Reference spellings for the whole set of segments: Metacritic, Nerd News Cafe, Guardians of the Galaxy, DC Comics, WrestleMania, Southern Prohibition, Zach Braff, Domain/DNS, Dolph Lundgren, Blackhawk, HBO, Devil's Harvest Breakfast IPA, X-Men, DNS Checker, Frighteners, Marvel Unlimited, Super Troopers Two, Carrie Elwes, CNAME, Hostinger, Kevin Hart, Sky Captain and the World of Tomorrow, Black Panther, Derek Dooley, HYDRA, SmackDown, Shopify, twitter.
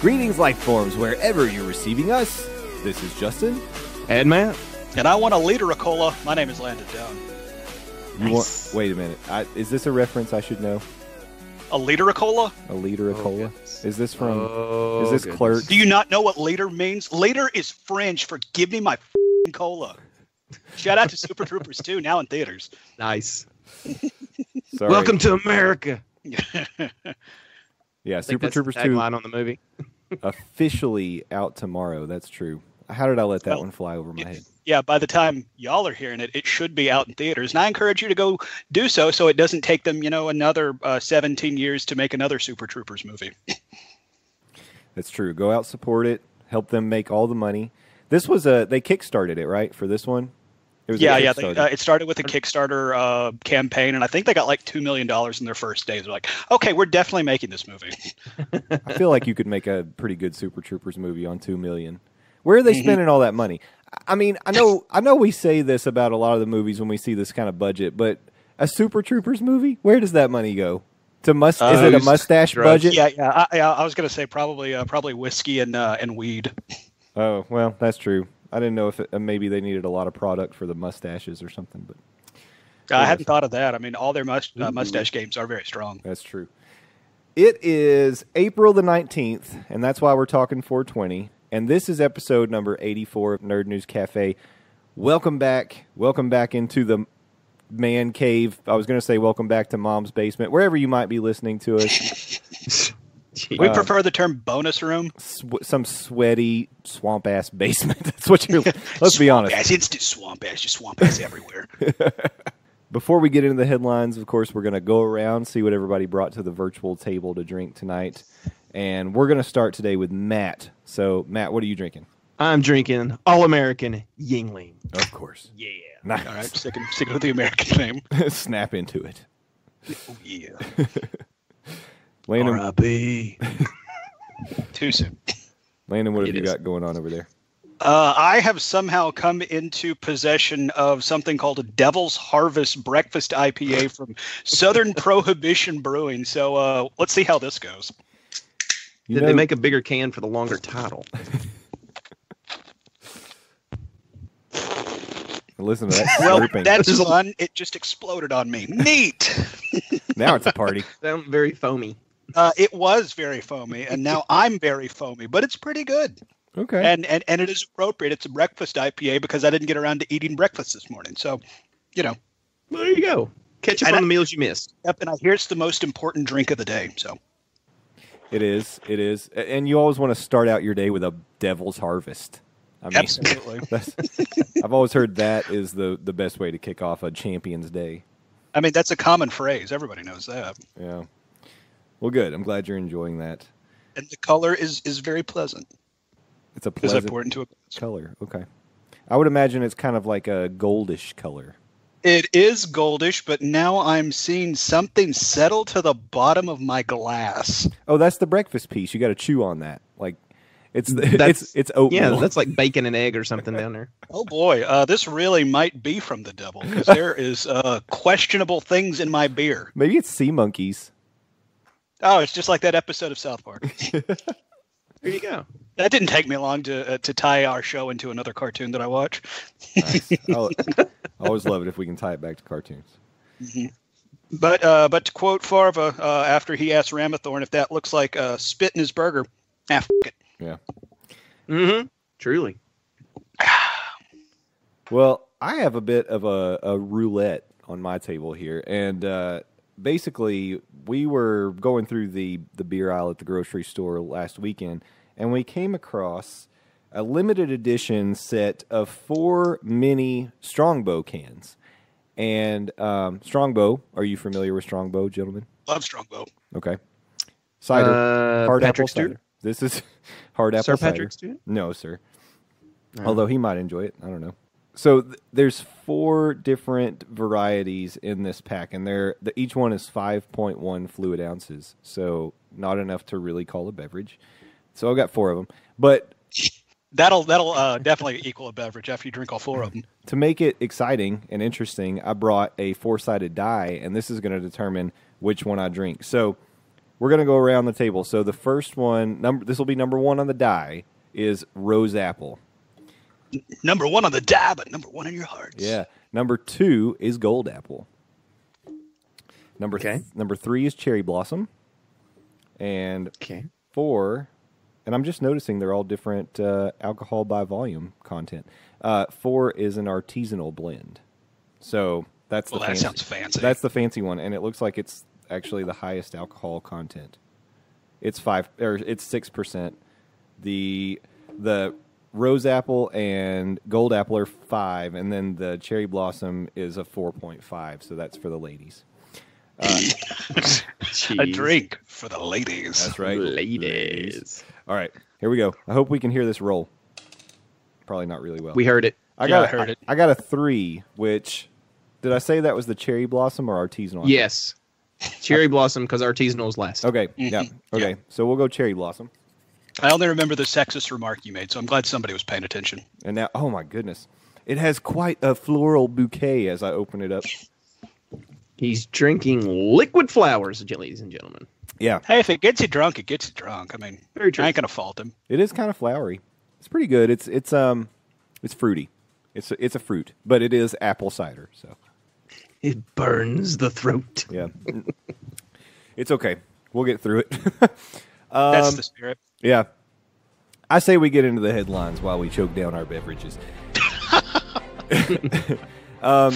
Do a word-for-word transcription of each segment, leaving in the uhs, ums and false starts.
Greetings, life forms, wherever you're receiving us. This is Justin. And Matt. And I want a liter of cola. My name is Landon Down. You nice. want? Wait a minute. I, is this a reference I should know? A liter of cola? A liter of oh, cola? Goodness. Is this from, oh, is this goodness. Clerk? Do you not know what liter means? Liter is French for give me my f***ing cola. Shout out to Super Troopers Two, now in theaters. Nice. Sorry. Welcome to America. Yeah, Super Troopers Two line on the movie officially out tomorrow. That's true. How did I let that well, one fly over my it, head? Yeah, by the time y'all are hearing it, it should be out in theaters, and I encourage you to go do so, so it doesn't take them, you know, another uh, seventeen years to make another Super Troopers movie. That's true. Go out, support it, help them make all the money. This was a they kickstarted it right for this one. It was yeah, yeah. They, uh, it started with a Kickstarter uh, campaign, and I think they got like two million dollars in their first days. They're like, okay, we're definitely making this movie. I feel like you could make a pretty good Super Troopers movie on two million. Where are they mm-hmm. spending all that money? I mean, I know, I know, we say this about a lot of the movies when we see this kind of budget, but a Super Troopers movie, where does that money go? To must uh, is it a mustache drugs. budget? Yeah, yeah. I, I was gonna say probably, uh, probably whiskey and uh, and weed. Oh, well, that's true. I didn't know if it, uh, maybe they needed a lot of product for the mustaches or something. But I hadn't thought of that. I mean, all their must, uh, mustache games are very strong. That's true. It is April the nineteenth, and that's why we're talking four twenty. And this is episode number eighty-four of Nerd News Cafe. Welcome back. Welcome back into the man cave. I was going to say welcome back to Mom's basement, wherever you might be listening to us. We prefer the term "bonus room." Sw some sweaty swamp ass basement. That's what you're. Let's be honest. Ass, it's just swamp ass. Just swamp ass everywhere. Before we get into the headlines, of course, we're going to go around, see what everybody brought to the virtual table to drink tonight, and we're going to start today with Matt. So, Matt, what are you drinking? I'm drinking All American Yingling. Of course. Yeah. Nice. All right. Sticking sticking with the American name. Snap into it. Oh, yeah. Landon, R I P Too soon. Landon, what have it you is. got going on over there? Uh, I have somehow come into possession of something called a Devil's Harvest Breakfast I P A from Southern Prohibition Brewing. So uh, let's see how this goes. You Did know, they make a bigger can for the longer title? Listen to that. Well, that's fun. It just exploded on me. Neat. Now it's a party. Sounds very foamy. Uh, it was very foamy, and now I'm very foamy, but it's pretty good. Okay. And, and and it is appropriate. It's a breakfast I P A because I didn't get around to eating breakfast this morning. So, you know. Well, there you go. Catch up and on I, the meals you missed. Yep, and I hear it's the most important drink of the day. So. It is. It is. And you always want to start out your day with a Devil's Harvest. I mean, absolutely. That's, I've always heard that is the, the best way to kick off a champion's day. I mean, that's a common phrase. Everybody knows that. Yeah. Well, good. I'm glad you're enjoying that. And the color is, is very pleasant. It's a pleasant I poured into a color. Okay. I would imagine it's kind of like a goldish color. It is goldish, but now I'm seeing something settle to the bottom of my glass. Oh, that's the breakfast piece. You got to chew on that. Like, It's that's, it's it's oatmeal. Yeah, that's like bacon and egg or something down there. Oh boy, uh, this really might be from the devil because there is uh, questionable things in my beer. Maybe it's sea monkeys. Oh, it's just like that episode of South Park. There you go. That didn't take me long to uh, to tie our show into another cartoon that I watch. Nice. I always love it if we can tie it back to cartoons. Mm-hmm. But uh, but to quote Farva uh, after he asked Ramathorn if that looks like uh, spit in his burger, ah, f*** it. Yeah. Mm-hmm. Truly. Well, I have a bit of a, a roulette on my table here. And uh, basically, we were going through the, the beer aisle at the grocery store last weekend, and we came across a limited edition set of four mini Strongbow cans. And um, Strongbow, are you familiar with Strongbow, gentlemen? Love Strongbow. Okay. Cider. Uh, hard apple cider. This is hard apple cider. Sir Patrick's student? No, sir. Right. Although he might enjoy it. I don't know. So th there's four different varieties in this pack, and they're, the, each one is five point one fluid ounces, so not enough to really call a beverage. So I've got four of them. But that'll that'll uh, definitely equal a beverage after you drink all four of them. To make it exciting and interesting, I brought a four-sided die, and this is going to determine which one I drink. So We're going to go around the table. So the first one, number this will be number one on the die, is Rose Apple. Number one on the die, but number one in your hearts. Yeah. Number two is Gold Apple. Number okay. th- number three is Cherry Blossom. And okay. four, and I'm just noticing they're all different uh, alcohol by volume content. Uh, four is an artisanal blend. So that's well, the that fancy, sounds fancy. That's the fancy one, and it looks like it's actually the highest alcohol content. It's five or it's six percent. The the Rose Apple and Gold Apple are five, and then the Cherry Blossom is a four point five. So that's for the ladies. Uh, a drink for the ladies. That's right, ladies. ladies. All right, here we go. I hope we can hear this roll. Probably not really well. We heard it. I yeah, got. I heard I, it. I got a three. Which did I say that was the Cherry Blossom or artisanal? Yes, Cherry Blossom because artisanal is last. Okay. Mm-hmm. Yeah. Okay. Yeah. So we'll go Cherry Blossom. I only remember the sexist remark you made, so I'm glad somebody was paying attention. And now, oh my goodness, it has quite a floral bouquet as I open it up. He's drinking liquid flowers, ladies and gentlemen. Yeah. Hey, if it gets you drunk, it gets you drunk. I mean, Very true. I ain't gonna fault him. It is kind of flowery. It's pretty good. It's it's um, it's fruity. It's a, it's a fruit, but it is apple cider. So it burns the throat. Yeah. It's okay. We'll get through it. um, That's the spirit. Yeah. I say we get into the headlines while we choke down our beverages. um.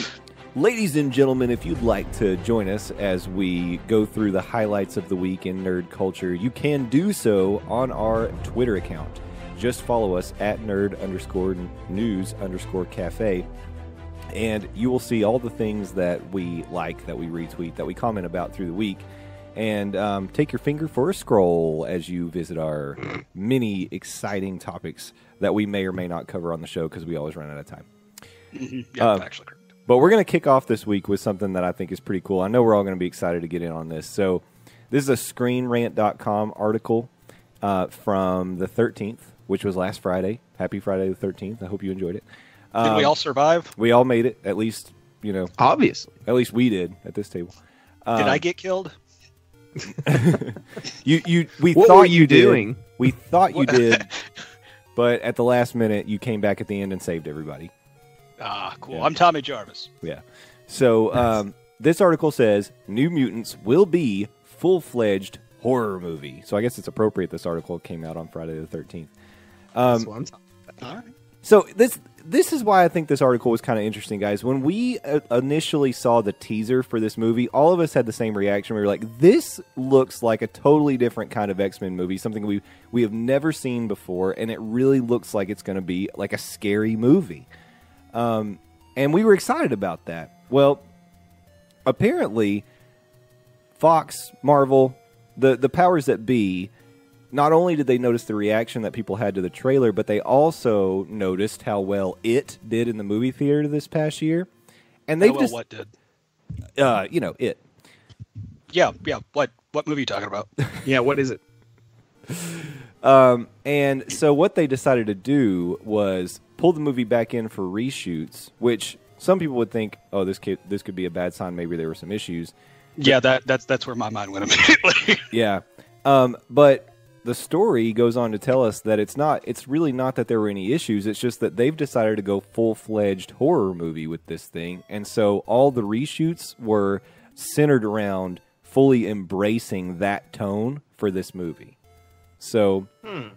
Ladies and gentlemen, if you'd like to join us as we go through the highlights of the week in nerd culture, you can do so on our Twitter account. Just follow us at nerd underscore news underscore cafe, and you will see all the things that we like, that we retweet, that we comment about through the week. And um, take your finger for a scroll as you visit our many exciting topics that we may or may not cover on the show because we always run out of time. Mm-hmm. Yeah, uh, actually correct. But we're going to kick off this week with something that I think is pretty cool. I know we're all going to be excited to get in on this. So this is a screen rant dot com article uh, from the thirteenth, which was last Friday. Happy Friday the thirteenth. I hope you enjoyed it. Um, did we all survive? We all made it, at least, you know. Obviously. At least we did at this table. Um, did I get killed? you, you, we what thought were you, you doing? Did. We thought you did, but at the last minute, you came back at the end and saved everybody. Ah, cool. Yeah. I'm Tommy Jarvis. Yeah. So um, this article says New Mutants will be full-fledged horror movie. So I guess it's appropriate this article came out on Friday the thirteenth. Um, That's what I'm talking about. All right. So this this is why I think this article was kind of interesting, guys. When we uh, initially saw the teaser for this movie, all of us had the same reaction. We were like, this looks like a totally different kind of X-Men movie, something we we have never seen before, and it really looks like it's going to be like a scary movie. Um, and we were excited about that. Well, apparently, Fox, Marvel, the, the powers that be, not only did they notice the reaction that people had to the trailer, but they also noticed how well it did in the movie theater this past year. And they've how well just, what did? Uh, you know, it. Yeah, yeah. What what movie are you talking about? Yeah, what is it? Um, and so what they decided to do was pull the movie back in for reshoots, which some people would think, oh, this could, this could be a bad sign. Maybe there were some issues. Yeah, that that's that's where my mind went immediately. Yeah, um, but the story goes on to tell us that it's not. It's really not that there were any issues. It's just that they've decided to go full-fledged horror movie with this thing, and so all the reshoots were centered around fully embracing that tone for this movie. So hmm.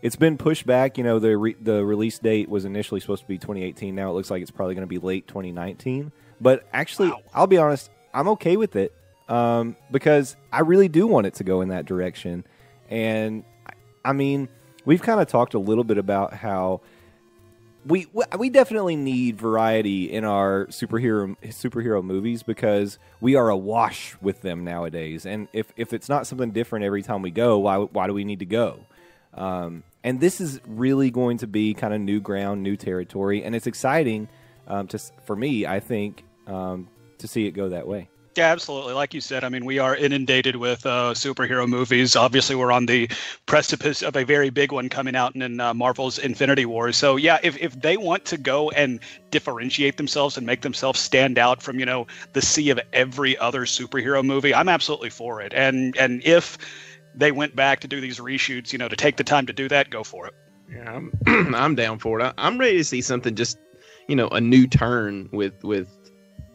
it's been pushed back. You know, the re- the release date was initially supposed to be twenty eighteen. Now it looks like it's probably going to be late twenty nineteen. But actually, wow. I'll be honest, I'm okay with it um, because I really do want it to go in that direction. And, I, I mean, we've kind of talked a little bit about how we we definitely need variety in our superhero superhero movies because we are awash with them nowadays. And if, if it's not something different every time we go, why why do we need to go? Um, and this is really going to be kind of new ground, new territory, and it's exciting um, to for me. I think um, to see it go that way. Yeah, absolutely. Like you said, I mean, we are inundated with uh, superhero movies. Obviously, we're on the precipice of a very big one coming out in, in uh, Marvel's Infinity Wars. So, yeah, if, if they want to go and differentiate themselves and make themselves stand out from, you know, the sea of every other superhero movie, I'm absolutely for it. And and if they went back to do these reshoots, you know, to take the time to do that, go for it. Yeah, I'm, I'm down for it. I, I'm ready to see something just, you know, a new turn with, with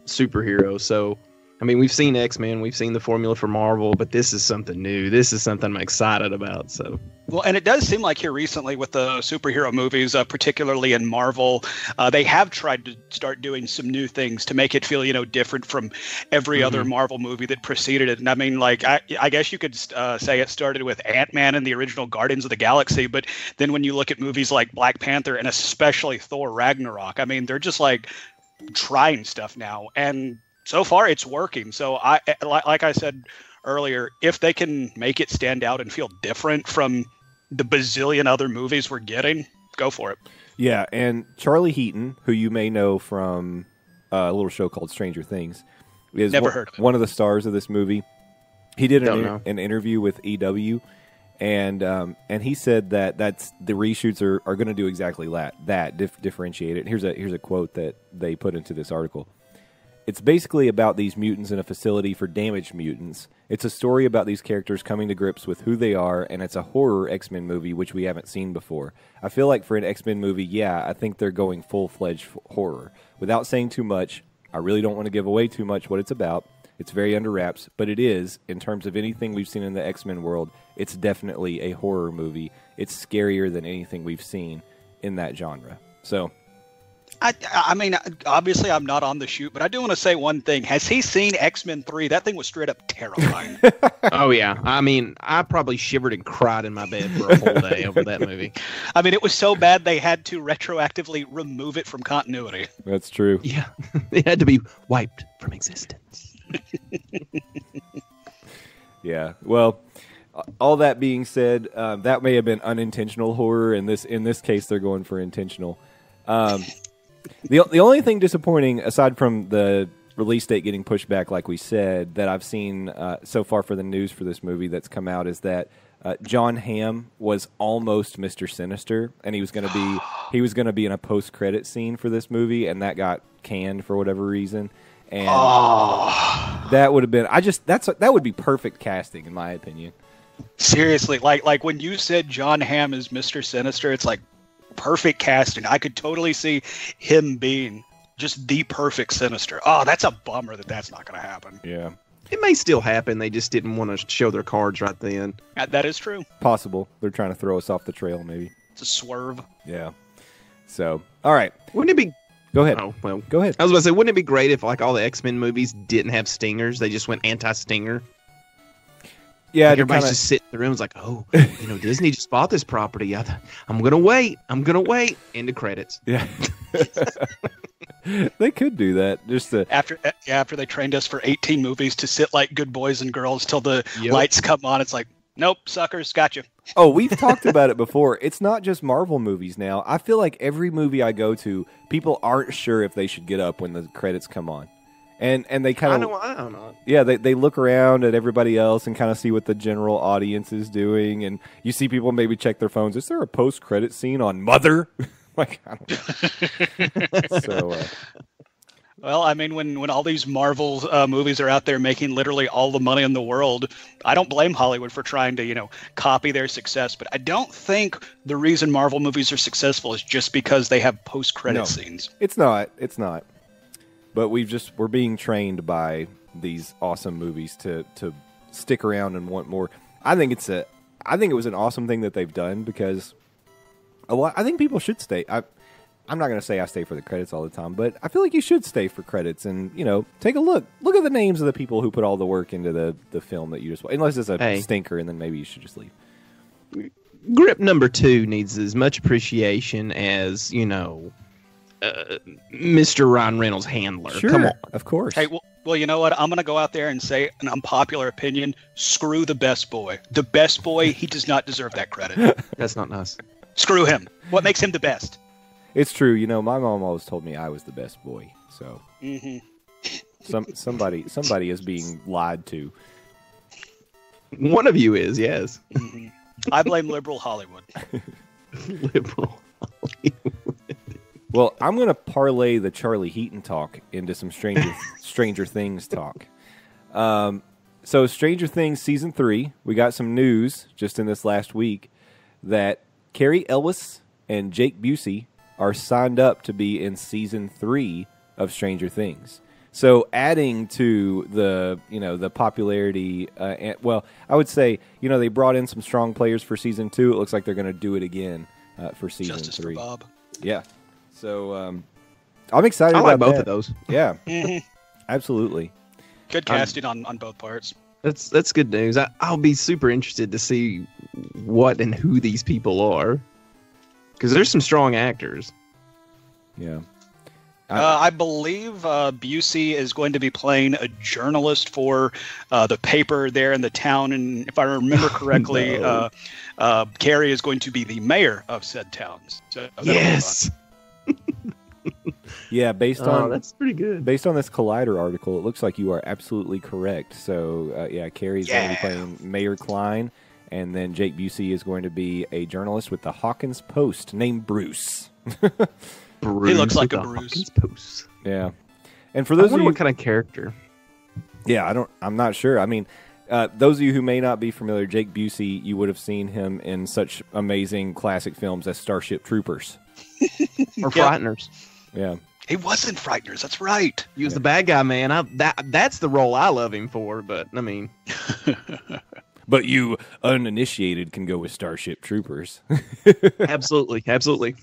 superheroes. So, I mean, we've seen X-Men, we've seen the formula for Marvel, but this is something new. This is something I'm excited about. So, well, and it does seem like here recently with the superhero movies, uh, particularly in Marvel, uh, they have tried to start doing some new things to make it feel, you know, different from every mm-hmm. other Marvel movie that preceded it. And I mean, like, I, I guess you could uh, say it started with Ant-Man and the original Guardians of the Galaxy, but then when you look at movies like Black Panther and especially Thor Ragnarok, I mean, they're just like trying stuff now, and so far, it's working. So, I like I said earlier, if they can make it stand out and feel different from the bazillion other movies we're getting, go for it. Yeah, and Charlie Heaton, who you may know from a little show called Stranger Things, is Never one, heard of it. one of the stars of this movie. He did an, inter- an interview with E W, and um, and he said that that's the reshoots are, are going to do exactly that, that dif- differentiate it. Here's a here's a quote that they put into this article. "It's basically about these mutants in a facility for damaged mutants. It's a story about these characters coming to grips with who they are, and it's a horror X-Men movie, which we haven't seen before. I feel like for an X-Men movie, yeah, I think they're going full-fledged horror. Without saying too much, I really don't want to give away too much what it's about. It's very under wraps, but it is, in terms of anything we've seen in the X-Men world, it's definitely a horror movie. It's scarier than anything we've seen in that genre." So... I, I mean, obviously I'm not on the shoot, but I do want to say one thing. Has he seen X-Men three? That thing was straight up terrifying. Oh, yeah. I mean, I probably shivered and cried in my bed for a whole day over that movie. I mean, it was so bad they had to retroactively remove it from continuity. That's true. Yeah. It had to be wiped from existence. Yeah. Well... all that being said, uh, that may have been unintentional horror. In this in this case, they're going for intentional. Um, the the only thing disappointing, aside from the release date getting pushed back, like we said, that I've seen uh, so far for the news for this movie that's come out is that uh, John Hamm was almost Mister Sinister, and he was going to be he was going to be in a post credit scene for this movie, and that got canned for whatever reason. And oh. that would have been I just that's that would be perfect casting in my opinion. Seriously, like like when you said John Hamm is Mister Sinister, it's like perfect casting. I could totally see him being just the perfect Sinister. Oh, that's a bummer that that's not going to happen. Yeah. It may still happen. They just didn't want to show their cards right then. That is true. Possible. They're trying to throw us off the trail, maybe. It's a swerve. Yeah. So, all right. Wouldn't it be... Go ahead. Oh, well, go ahead. I was about to say, wouldn't it be great if like all the X-Men movies didn't have stingers? They just went anti-stinger. Yeah, like everybody's kinda... just sitting in the room. It's like, oh, you know, Disney just bought this property. I, I'm gonna wait. I'm gonna wait. End of credits. Yeah, they could do that. Just to... after yeah, after they trained us for eighteen movies to sit like good boys and girls till the yep. lights come on. It's like, nope, suckers, gotcha. Oh, we've talked about it before. It's not just Marvel movies now. I feel like every movie I go to, people aren't sure if they should get up when the credits come on. And and they kind of I don't, I don't know. Yeah, they they look around at everybody else and kind of see what the general audience is doing, and you see people maybe check their phones. Is there a post credit scene on Mother? Like, I don't know. so, uh, well, I mean, when when all these Marvel uh, movies are out there making literally all the money in the world, I don't blame Hollywood for trying to you know copy their success. But I don't think the reason Marvel movies are successful is just because they have post credit no, scenes. It's not. It's not. But we've just we're being trained by these awesome movies to, to stick around and want more. I think it's a I think it was an awesome thing that they've done because a lot, I think people should stay. I I'm not going to say I stay for the credits all the time, but I feel like you should stay for credits and you know take a look look at the names of the people who put all the work into the, the film that you just watched. Unless it's a hey. stinker, and then maybe you should just leave. Grip number two needs as much appreciation as you know. Uh, Mister Ryan Reynolds' handler. Sure, come on. Of course. Hey, well, well, you know what? I'm going to go out there and say an unpopular opinion. Screw the best boy. The best boy, he does not deserve that credit. That's not nice. Screw him. What makes him the best? It's true. You know, my mom always told me I was the best boy. So. Mm-hmm. Some somebody somebody is being lied to. One of you is, yes. Mm-hmm. I blame liberal Hollywood. Liberal Hollywood. Well, I'm going to parlay the Charlie Heaton talk into some Stranger Stranger Things talk. Um, so Stranger Things Season three, we got some news just in this last week that Carrie Elwes and Jake Busey are signed up to be in Season three of Stranger Things. So adding to the, you know, the popularity, uh, and, well, I would say, you know, they brought in some strong players for Season two. It looks like they're going to do it again uh, for Season Justice three. Justice for Bob. Yeah. So um, I'm excited I like about both that. of those. Yeah. Mm-hmm. Absolutely. Good casting um, on, on both parts. That's that's good news. I, I'll be super interested to see what and who these people are, because there's some strong actors. Yeah. I, uh, I believe uh, Busey is going to be playing a journalist for uh, the paper there in the town, and if I remember correctly, no. uh, uh, Carrie is going to be the mayor of said town. So yes. yeah, based on oh, that's pretty good. Based on this Collider article, it looks like you are absolutely correct. So uh, yeah, Carrie's yeah. going to be playing Mayor Klein, and then Jake Busey is going to be a journalist with the Hawkins Post named Bruce. Bruce. He looks like a Bruce. Post. Yeah, and for those I wonder of you, what kind of character? Yeah, I don't. I'm not sure. I mean, uh, those of you who may not be familiar, Jake Busey, you would have seen him in such amazing classic films as Starship Troopers or Frighteners. Yeah, he was in Frighteners. That's right. He was yeah. the bad guy, man. I, that that's the role I love him for. But I mean, but you uninitiated can go with Starship Troopers. absolutely, absolutely.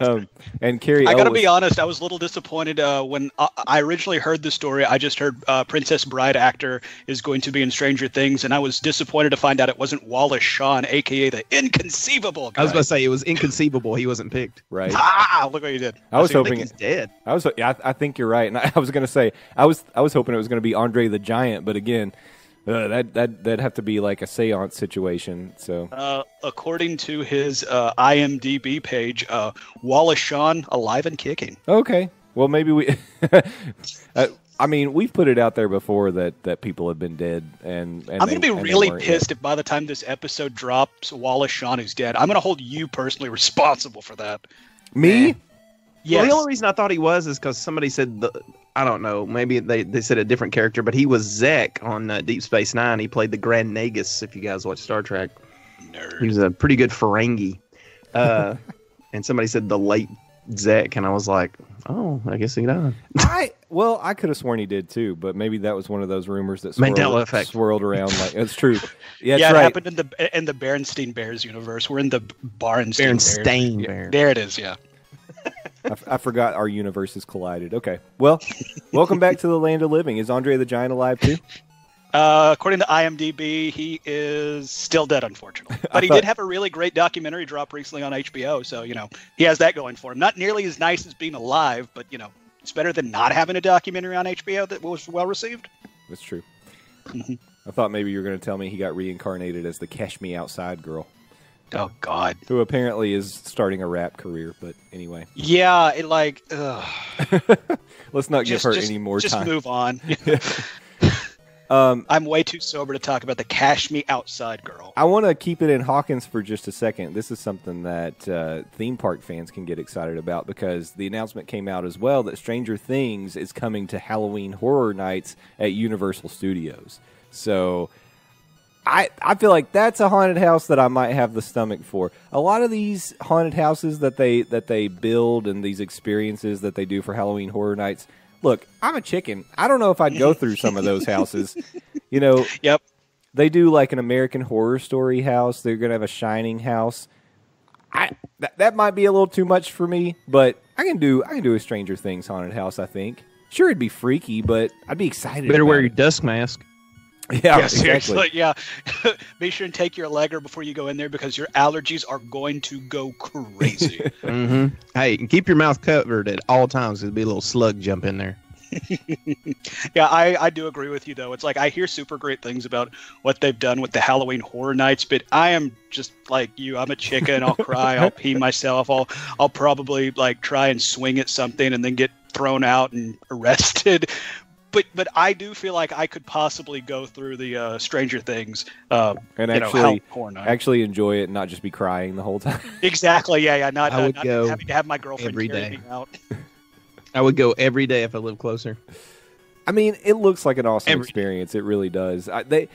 Um, and Carrie, I gotta Elwes. be honest. I was a little disappointed uh, when I, I originally heard the story. I just heard uh, Princess Bride actor is going to be in Stranger Things, and I was disappointed to find out it wasn't Wallace Shawn, aka the inconceivable guy. I was gonna say it was inconceivable he wasn't picked. Right? Ah, look what you did. I, I was hoping he's dead. I was. Yeah, I, I think you're right, and I, I was gonna say I was. I was hoping it was gonna be Andre the Giant, but again. Uh, that that that'd have to be like a séance situation. So, uh, according to his uh, I M D B page, uh, Wallace Shawn alive and kicking. Okay, well maybe we. uh, I mean, we've put it out there before that, that people have been dead, and, and I'm they, gonna be really pissed yet. if by the time this episode drops, Wallace Shawn is dead. I'm gonna hold you personally responsible for that. Me? Eh. Yes. Well, the only reason I thought he was is because somebody said the. I don't know. Maybe they, they said a different character, but he was Zek on uh, Deep Space Nine. He played the Grand Nagus, if you guys watch Star Trek. Nerd. He was a pretty good Ferengi. Uh, and somebody said the late Zek, and I was like, oh, I guess he died. I, well, I could have sworn he did, too, but maybe that was one of those rumors that swirled, Mandela effect. swirled around. Like It's true. Yeah, yeah it right. happened in the in the Berenstain Bears universe. We're in the Berenstain, Berenstain Bears. Bears. There it is, yeah. I, f- I forgot our universes collided. Okay. Well, welcome back to the land of living. Is Andre the Giant alive too? Uh, according to I M D B, he is still dead, unfortunately. But he thought... did have a really great documentary drop recently on H B O, so, you know, he has that going for him. Not nearly as nice as being alive, but, you know, it's better than not having a documentary on H B O that was well-received. That's true. Mm-hmm. I thought maybe you were going to tell me he got reincarnated as the Cash Me Outside girl. Oh God! Who apparently is starting a rap career, but anyway. Yeah, it like. Let's not just, give her just, any more just time. Just move on. um, I'm way too sober to talk about the Cash Me Outside girl. I want to keep it in Hawkins for just a second. This is something that uh, theme park fans can get excited about because the announcement came out as well that Stranger Things is coming to Halloween Horror Nights at Universal Studios. So. I, I feel like that's a haunted house that I might have the stomach for. A lot of these haunted houses that they that they build and these experiences that they do for Halloween Horror Nights. Look, I'm a chicken. I don't know if I'd go through some of those houses. You know, yep. They do like an American Horror Story house. They're going to have a Shining house. I th- that might be a little too much for me, but I can do I can do a Stranger Things haunted house, I think. Sure, it'd be freaky, but I'd be excited. Better wear your dust mask. Yeah, yeah, exactly. Yeah. Be sure and take your Allegra before you go in there because your allergies are going to go crazy. mm-hmm. Hey, keep your mouth covered at all times. It'll be a little slug jump in there. yeah, I, I do agree with you, though. It's like I hear super great things about what they've done with the Halloween Horror Nights, but I am just like you. I'm a chicken. I'll cry. I'll pee myself. I'll I'll probably like try and swing at something and then get thrown out and arrested. but but I do feel like I could possibly go through the uh, Stranger Things uh, and actually you know, actually enjoy it and not just be crying the whole time. Exactly. Yeah. Yeah. Not, I would uh, not go having to have my girlfriend every carry day. Me out. I would go every day if I lived closer. I mean, it looks like an awesome every experience. Day. It really does. I, they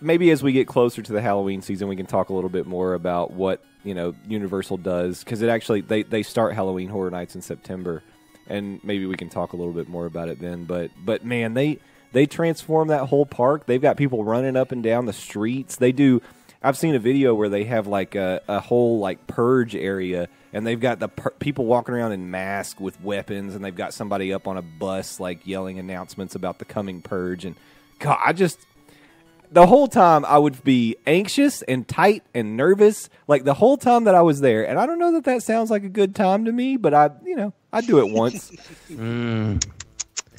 maybe as we get closer to the Halloween season, we can talk a little bit more about what you know Universal does because it actually they they start Halloween Horror Nights in September. And maybe we can talk a little bit more about it then. But but man, they they transform that whole park. They've got people running up and down the streets. They do. I've seen a video where they have like a, a whole like purge area, and they've got the per- people walking around in masks with weapons, and they've got somebody up on a bus like yelling announcements about the coming purge. And God, I just the whole time I would be anxious and tight and nervous, like the whole time that I was there. And I don't know that that sounds like a good time to me, but I you know. I do it once. mm,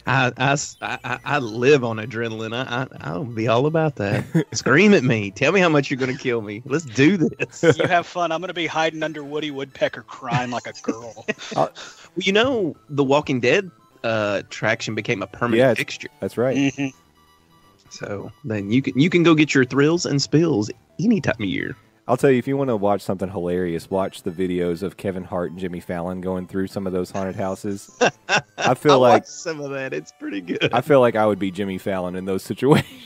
I, I, I, I live on adrenaline. I, I, I'll be all about that. Scream at me. Tell me how much you're going to kill me. Let's do this. You have fun. I'm going to be hiding under Woody Woodpecker crying like a girl. uh, you know, the Walking Dead uh, attraction became a permanent yeah, fixture. That's right. Mm-hmm. So then you can, you can go get your thrills and spills any time of year. I'll tell you, if you want to watch something hilarious, watch the videos of Kevin Hart and Jimmy Fallon going through some of those haunted houses. I feel I like some of that. It's pretty good. I feel like I would be Jimmy Fallon in those situations.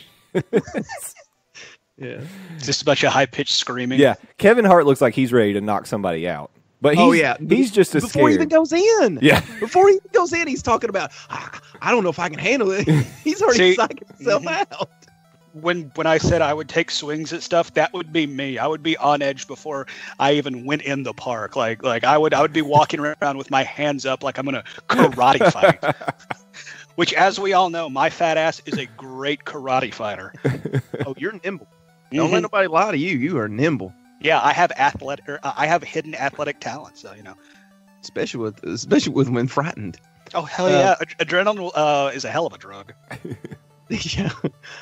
Yeah, just a bunch of high pitched screaming. Yeah, Kevin Hart looks like he's ready to knock somebody out. But he's, oh yeah, he's just as before scared. He even goes in. Yeah, before he even goes in, he's talking about ah, I don't know if I can handle it. He's already See, psyching himself out. When when I said I would take swings at stuff, that would be me. I would be on edge before I even went in the park. Like like I would I would be walking around with my hands up like I'm gonna karate fight. Which, as we all know, my fat ass is a great karate fighter. Oh, you're nimble. Don't mm-hmm. let nobody lie to you. You are nimble. Yeah, I have athletic. Or, uh, I have hidden athletic talent. So you know, especially with especially with when frightened. Oh hell yeah! Uh, Adrenaline uh, is a hell of a drug. Yeah,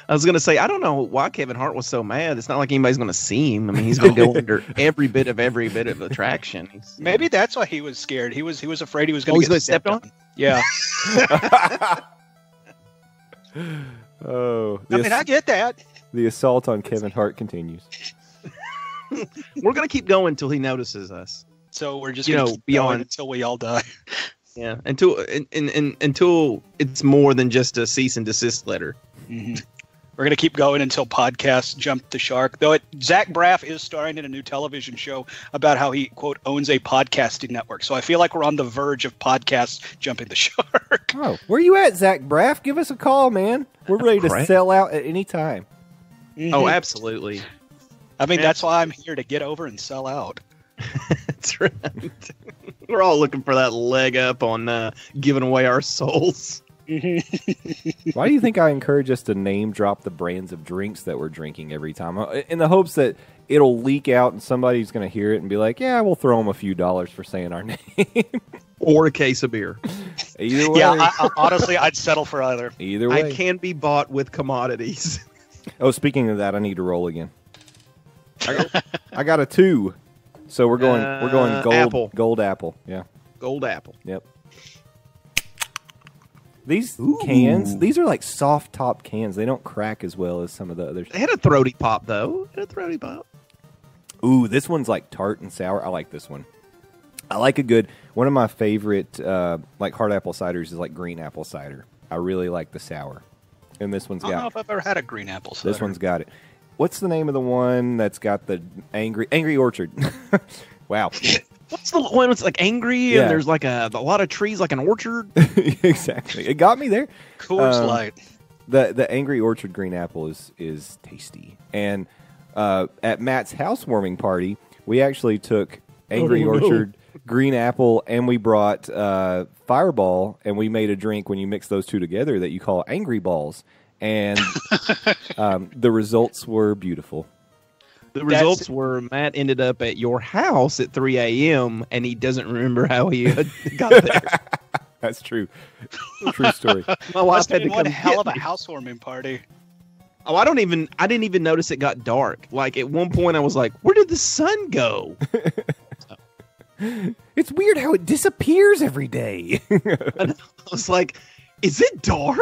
I was gonna say I don't know why Kevin Hart was so mad. It's not like anybody's gonna see him. I mean, he's gonna go under every bit of every bit of attraction. He's, Maybe that's why he was scared. He was he was afraid he was gonna oh, get gonna stepped on. on. Yeah. oh, I mean, ass- I get that. The assault on Kevin Hart continues. We're gonna keep going until he notices us. So we're just you gonna know keep beyond going until we all die. Yeah, until and, and, and until it's more than just a cease and desist letter. Mm-hmm. We're gonna keep going until podcasts jump the shark. Though it, Zach Braff is starring in a new television show about how he quote owns a podcasting network. So I feel like we're on the verge of podcasts jumping the shark. Oh, where you at, Zach Braff? Give us a call, man. We're ready to Braff. sell out at any time. Mm-hmm. Oh, absolutely. I mean, absolutely. That's why I'm here to get over and sell out. That's right. We're all looking for that leg up on uh, giving away our souls. Why do you think I encourage us to name drop the brands of drinks that we're drinking every time? In the hopes that it'll leak out and somebody's going to hear it and be like, yeah, we'll throw them a few dollars for saying our name. Or a case of beer. Either way. Yeah, I, I, honestly, I'd settle for either. Either way. I can be bought with commodities. Oh, speaking of that, I need to roll again. I got, I got a two. So we're going, uh, we're going gold, apple. gold apple, yeah, gold apple. Yep. These Ooh. cans, these are like soft top cans. They don't crack as well as some of the others. They had a throaty pop though. They had a throaty pop. Ooh, this one's like tart and sour. I like this one. I like a good one of my favorite uh, like hard apple ciders is like green apple cider. I really like the sour, and this one's got. I don't know if I've ever had a green apple cider. This one's got it. What's the name of the one that's got the angry Angry Orchard? Wow. What's the one that's like angry yeah. and there's like a, a lot of trees, like an orchard? Exactly. It got me there. Coors um, Light. The the Angry Orchard green apple is is tasty. And uh, at Matt's housewarming party, we actually took Angry oh, Orchard, no. green apple, and we brought uh, Fireball, and we made a drink when you mix those two together that you call Angry Balls. And um, the results were beautiful. The results That's, were Matt ended up at your house at three a.m. and he doesn't remember how he got there. That's true. True story. My wife Must had to come one hell of a housewarming party. Oh, I don't even. I didn't even notice it got dark. Like at one point, I was like, "Where did the sun go?" It's weird how it disappears every day. I was like. is it dark?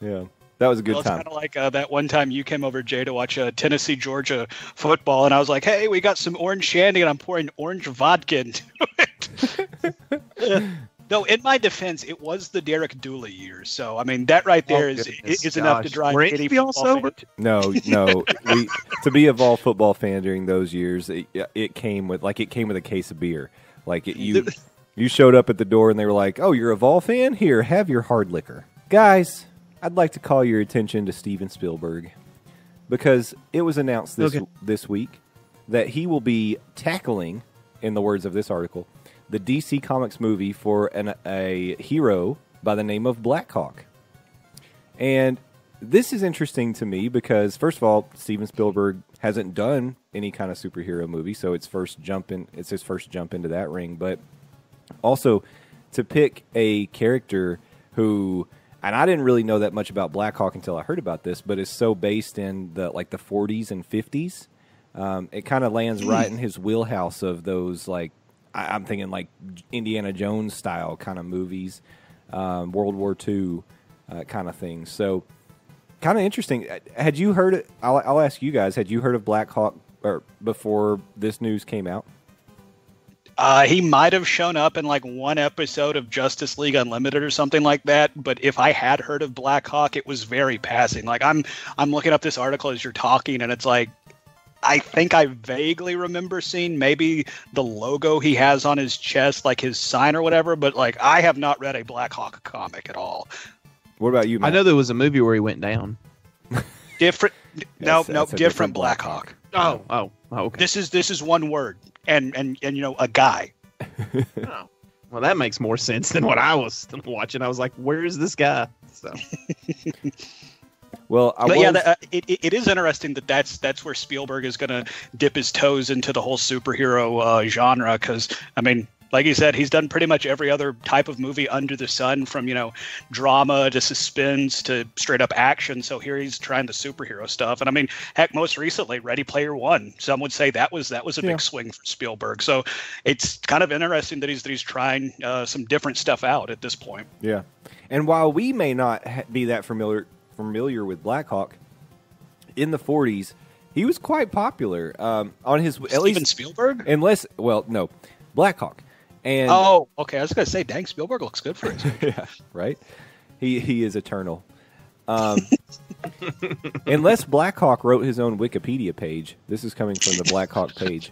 Yeah, that was a good well, time. It's kind of like uh, that one time you came over, Jay, to watch uh, Tennessee, Georgia football, and I was like, hey, we got some orange shandy, and I'm pouring orange vodka into it. uh, no, in my defense, it was the Derek Dooley years, so, I mean, that right there oh, is, is is enough to drive any football fan. No, no. we, to be a vol football fan during those years, it, it came with like it came with a case of beer. Like, it, you you showed up at the door, and they were like, oh, you're a vol fan? Here, have your hard liquor. Guys, I'd like to call your attention to Steven Spielberg, because it was announced this okay. this week that he will be tackling, in the words of this article, the D C Comics movie for an, a hero by the name of Blackhawk. And this is interesting to me because, first of all, Steven Spielberg hasn't done any kind of superhero movie, so it's first jump in, it's his first jump into that ring. But also, to pick a character who, and I didn't really know that much about Blackhawk until I heard about this, but is so based in the like the forties and fifties, um, it kind of lands right in his wheelhouse of those, like, I'm thinking like Indiana Jones style kind of movies, um, World War Two uh, kind of things. So kind of interesting. Had you heard it? I'll, I'll ask you guys. Had you heard of Blackhawk or before this news came out? Uh, he might have shown up in like one episode of Justice League Unlimited or something like that. But if I had heard of Blackhawk, it was very passing. Like I'm, I'm looking up this article as you're talking, and it's like, I think I vaguely remember seeing maybe the logo he has on his chest, like his sign or whatever. But like, I have not read a Blackhawk comic at all. What about you, Matt? I know there was a movie where he went down. Different, no, no, different, different Blackhawk. Black oh, oh, oh, okay. This is this is one word. And, and, and you know, a guy. Oh. Well, that makes more sense than what I was watching. I was like, where is this guy? So. Well, I but was... yeah, that, uh, it, it is interesting that that's, that's where Spielberg is going to dip his toes into the whole superhero uh, genre. Because, I mean, like you said, he's done pretty much every other type of movie under the sun, from, you know, drama to suspense to straight up action. So here he's trying the superhero stuff. And I mean, heck, most recently, Ready Player One. Some would say that was that was a yeah. big swing for Spielberg. So it's kind of interesting that he's, that he's trying uh, some different stuff out at this point. Yeah. And while we may not ha be that familiar, familiar with Blackhawk, in the forties, he was quite popular um, on his... Steven at least, Spielberg? Unless, well, no, Blackhawk. And, oh, okay. I was going to say, dang, Spielberg looks good for his yeah, right? He he is eternal. Um, unless Blackhawk wrote his own Wikipedia page. This is coming from the Blackhawk page.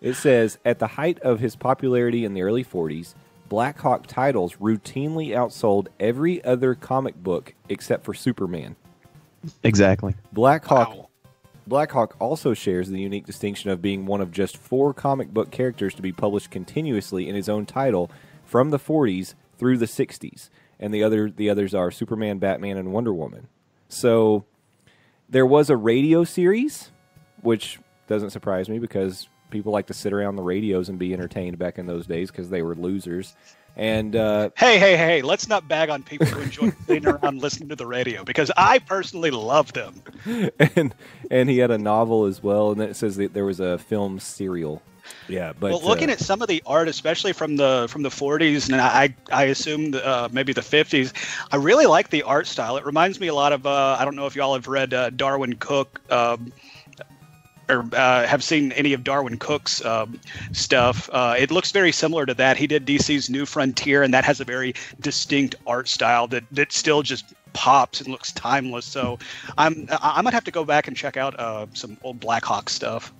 It says, at the height of his popularity in the early forties, Blackhawk titles routinely outsold every other comic book except for Superman. Exactly. Blackhawk. Wow. Blackhawk also shares the unique distinction of being one of just four comic book characters to be published continuously in his own title from the forties through the sixties, and the other the others are Superman, Batman, and Wonder Woman. So there was a radio series, which doesn't surprise me because people like to sit around the radios and be entertained back in those days because they were losers. And uh, hey, hey, hey, let's not bag on people who enjoy sitting around listening to the radio, because I personally love them. And and he had a novel as well, and then it says that there was a film serial. Yeah, but well, looking uh, at some of the art, especially from the from the forties, and I I assume uh, maybe the fifties, I really like the art style. It reminds me a lot of uh, I don't know if y'all have read uh, Darwin Cook. Um, or uh, have seen any of Darwin Cook's um, stuff. Uh, it looks very similar to that. He did D C's New Frontier, and that has a very distinct art style that, that still just pops and looks timeless. So I'm, I might have to go back and check out uh, some old Blackhawk stuff.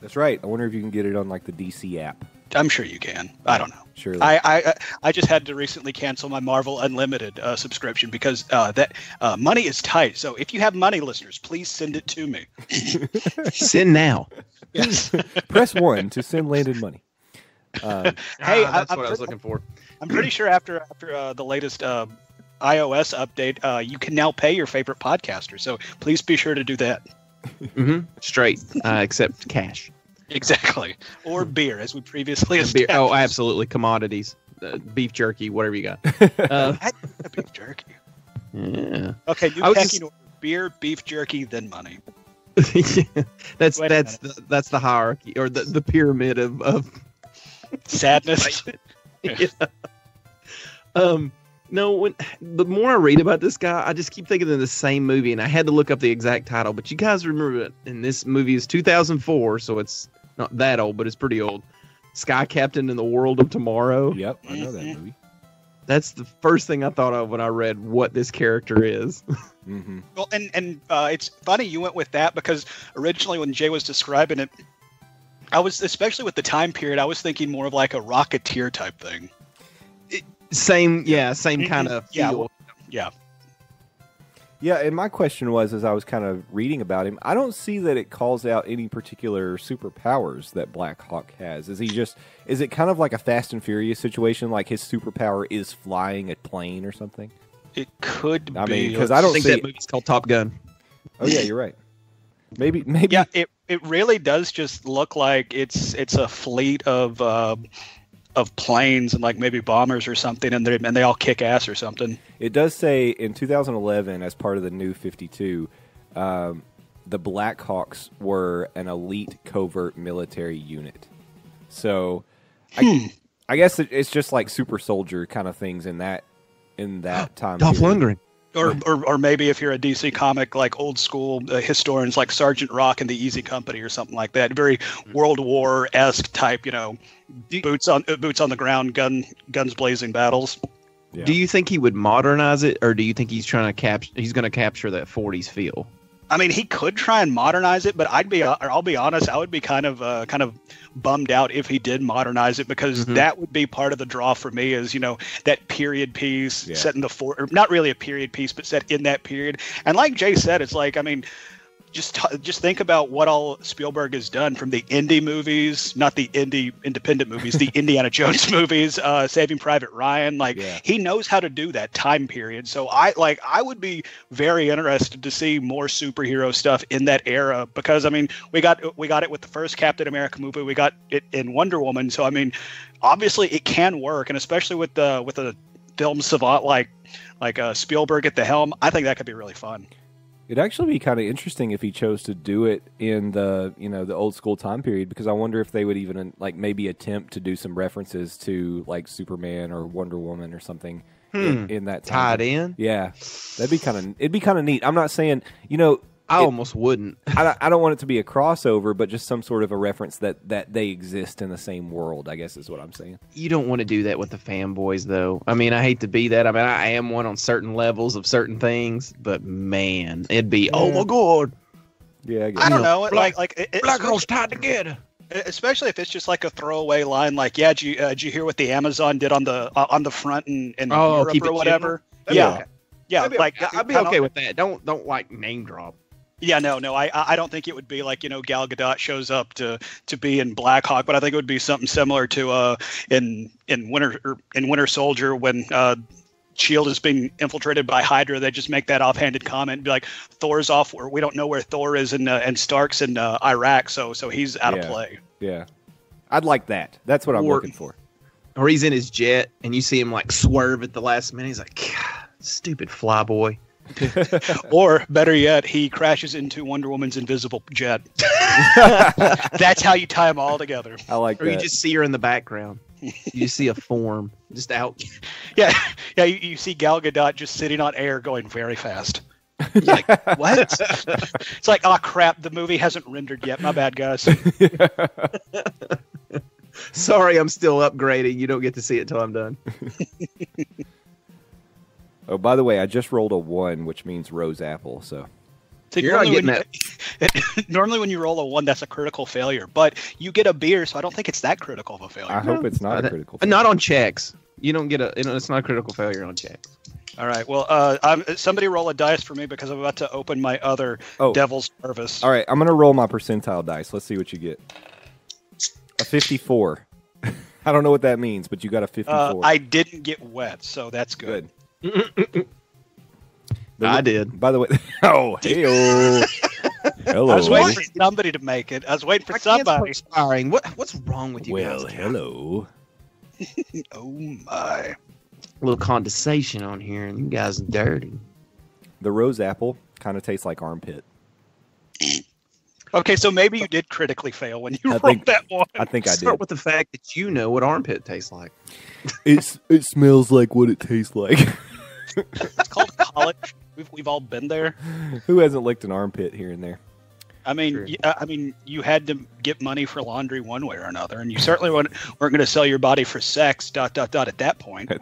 That's right. I wonder if you can get it on like the D C app. I'm sure you can. I don't know. Surely. I, I I just had to recently cancel my Marvel Unlimited uh, subscription because uh, that uh, money is tight. So if you have money, listeners, please send it to me. Send now. Yes. Press one to send landed money. Uh, hey, ah, that's I, what I was looking for. I'm pretty sure after after uh, the latest uh, iOS update, uh, you can now pay your favorite podcaster. So please be sure to do that. Mm-hmm. Straight, uh, except cash. Exactly. Or beer, as we previously established. Beer. Oh, absolutely. Commodities. Uh, beef jerky, whatever you got. Uh, beef jerky. Yeah. Okay, you packing just... beer, beef jerky, then money. Yeah. That's Wait that's the, that's the hierarchy, or the, the pyramid of, of... sadness. Yeah. Um, No, when, the more I read about this guy, I just keep thinking of the same movie, and I had to look up the exact title. But you guys remember it, and this movie is two thousand four, so it's not that old, but it's pretty old. Sky Captain in the World of Tomorrow. Yep, I know that movie. That's the first thing I thought of when I read what this character is. Mm-hmm. Well, and, and uh, it's funny you went with that, because originally when Jay was describing it, I was, especially with the time period, I was thinking more of like a Rocketeer type thing. Same, yeah, same kind of feel. Yeah. Yeah, and my question was, as I was kind of reading about him, I don't see that it calls out any particular superpowers that Blackhawk has. Is he just, is it kind of like a Fast and Furious situation, like his superpower is flying a plane or something? It could I be. I mean, because I don't I think see that movie's called Top Gun. Oh, yeah, you're right. Maybe, maybe. Yeah, it, it really does just look like it's, it's a fleet of... Uh, of planes and like maybe bombers or something, and they and they all kick ass or something. It does say in two thousand eleven, as part of the New fifty-two, um, the Blackhawks were an elite covert military unit. So, hmm. I, I guess it, it's just like super soldier kind of things in that in that time. Dolph Lundgren, or, or or maybe if you're a D C comic, like old school uh, historians, like Sergeant Rock and the Easy Company or something like that. Very World War-esque type, you know. Do, boots on uh, boots on the ground, gun guns blazing battles. Yeah. Do you think he would modernize it, or do you think he's trying to cap- He's going to capture that forties feel? I mean, he could try and modernize it, but I'd be uh, I'll be honest, I would be kind of uh, kind of bummed out if he did modernize it, because mm-hmm. that would be part of the draw for me, is, you know, that period piece yeah. set in the for- or not really a period piece, but set in that period. And like Jay said, it's like, I mean. Just t- just think about what all Spielberg has done, from the indie movies, not the indie independent movies, the Indiana Jones movies, uh, Saving Private Ryan. Like yeah. he knows how to do that time period. So I like I would be very interested to see more superhero stuff in that era, because I mean we got we got it with the first Captain America movie, we got it in Wonder Woman. So I mean, obviously it can work, and especially with the with a film savant like like uh, Spielberg at the helm, I think that could be really fun. It'd actually be kind of interesting if he chose to do it in the, you know, the old school time period, because I wonder if they would even like maybe attempt to do some references to like Superman or Wonder Woman or something hmm. in, in that time. Tied in? Yeah. That'd be kind of, it'd be kind of neat. I'm not saying, you know, I it, almost wouldn't. I, I don't want it to be a crossover, but just some sort of a reference that, that they exist in the same world, I guess is what I'm saying. You don't want to do that with the fanboys, though. I mean, I hate to be that. I mean, I am one on certain levels of certain things, but man, it'd be, yeah. oh my God. Yeah, I, guess. I don't know. It, black, like, like it, black girls tied together. Especially if it's just like a throwaway line, like, yeah, did you, uh, did you hear what the Amazon did on the uh, on the front and in, in oh, Europe or whatever? Yeah. Okay. Yeah, I'd be, like, I'd be okay with that. Don't, don't like, name drop. Yeah, no, no, I I don't think it would be like, you know, Gal Gadot shows up to, to be in Blackhawk, but I think it would be something similar to uh in in Winter or in Winter Soldier when uh, S H I E L D is being infiltrated by Hydra. They just make that offhanded comment, and be like, Thor's off, or we don't know where Thor is, and uh, and Stark's in uh, Iraq, so so he's out yeah. of play. Yeah, I'd like that. That's what I'm or, looking for. Or he's in his jet, and you see him like swerve at the last minute. He's like, stupid flyboy. Or better yet, he crashes into Wonder Woman's invisible jet. That's how you tie them all together. I like or that. Or you just see her in the background. You see a form just out. Yeah, yeah. You, you see Gal Gadot just sitting on air, going very fast. You're like, what? It's like, oh crap, the movie hasn't rendered yet. My bad, guys. Sorry, I'm still upgrading. You don't get to see it till I'm done. Oh, by the way, I just rolled a one, which means rose apple. So, so you're normally, not getting when you, normally, when you roll a one, that's a critical failure. But you get a beer, so I don't think it's that critical of a failure. I no, hope it's not a critical. Failure. Not on checks. You don't get a. It's not a critical failure on checks. All right. Well, uh, I'm, somebody roll a dice for me, because I'm about to open my other oh. Devil's Harvest. All right, I'm gonna roll my percentile dice. Let's see what you get. A fifty-four. I don't know what that means, but you got a fifty-four. Uh, I didn't get wet, so that's good. good. I did. By the way, oh, hey-o. Hello. I was waiting for somebody to make it. I was waiting for I somebody. What, what's wrong with you well, guys? Well, hello. Oh my! A little condensation on here, and you guys are dirty. The rose apple kind of tastes like armpit. Okay, so maybe you did critically fail when you I wrote think, that one. I think I did. Start with the fact that you know what armpit tastes like. It's it smells like what it tastes like. It's called college. We've we've all been there. Who hasn't licked an armpit here and there? I mean, you, I mean, you had to get money for laundry one way or another, and you certainly weren't, weren't going to sell your body for sex. Dot dot dot. At that point,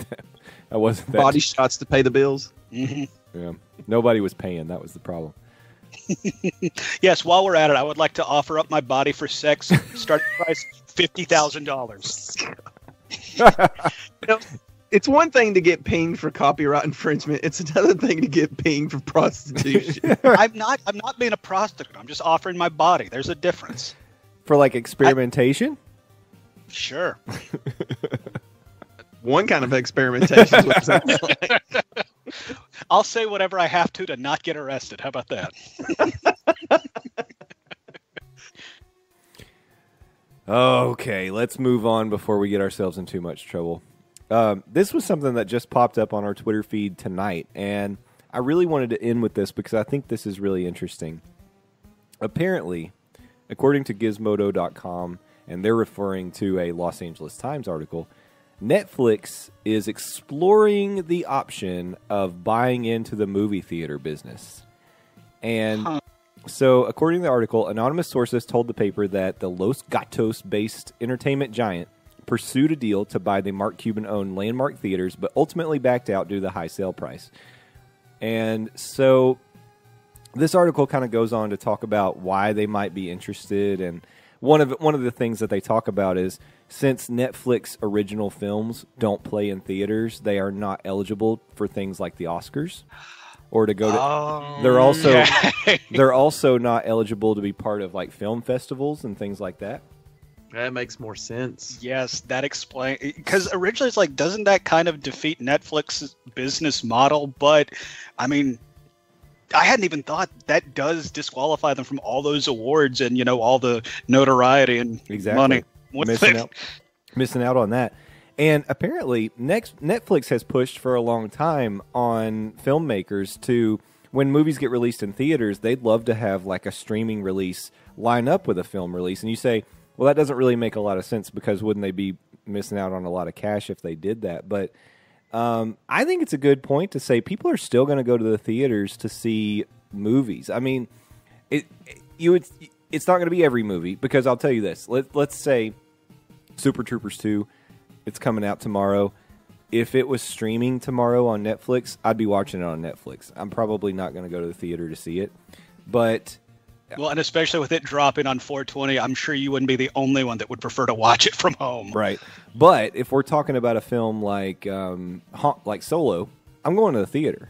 I wasn't that body shots to pay the bills. Mm-hmm. Yeah, nobody was paying. That was the problem. Yes, while we're at it, I would like to offer up my body for sex. Starting price fifty thousand dollars. It's one thing to get pinged for copyright infringement. It's another thing to get pinged for prostitution. I'm not. I'm not being a prostitute. I'm just offering my body. There's a difference. For like experimentation. I, sure. One kind of experimentation. Is what it sounds like. I'll say whatever I have to to not get arrested. How about that? Okay, let's move on before we get ourselves in too much trouble. Um, this was something that just popped up on our Twitter feed tonight, and I really wanted to end with this because I think this is really interesting. Apparently, according to Gizmodo dot com, and they're referring to a Los Angeles Times article, Netflix is exploring the option of buying into the movie theater business. And huh. so, according to the article, anonymous sources told the paper that the Los Gatos-based entertainment giant pursued a deal to buy the Mark Cuban-owned Landmark Theaters, but ultimately backed out due to the high sale price. And so this article kind of goes on to talk about why they might be interested. And one of, one of the things that they talk about is since Netflix original films don't play in theaters, they are not eligible for things like the Oscars. Or to go to, oh, they're also yeah. they're also not eligible to be part of like film festivals and things like that. That makes more sense. Yes, that explains... Because originally it's like, doesn't that kind of defeat Netflix's business model? But, I mean, I hadn't even thought that does disqualify them from all those awards and, you know, all the notoriety and exactly. money. Missing out, missing out on that. And apparently, next, Netflix has pushed for a long time on filmmakers to... When movies get released in theaters, they'd love to have, like, a streaming release line up with a film release. And you say... Well, that doesn't really make a lot of sense because wouldn't they be missing out on a lot of cash if they did that? But um, I think it's a good point to say people are still going to go to the theaters to see movies. I mean, it, it you would, it's not going to be every movie because I'll tell you this. Let, let's say Super Troopers Two, it's coming out tomorrow. If it was streaming tomorrow on Netflix, I'd be watching it on Netflix. I'm probably not going to go to the theater to see it, but... Well, and especially with it dropping on four twenty, I'm sure you wouldn't be the only one that would prefer to watch it from home. Right. But if we're talking about a film like um, like Solo, I'm going to the theater.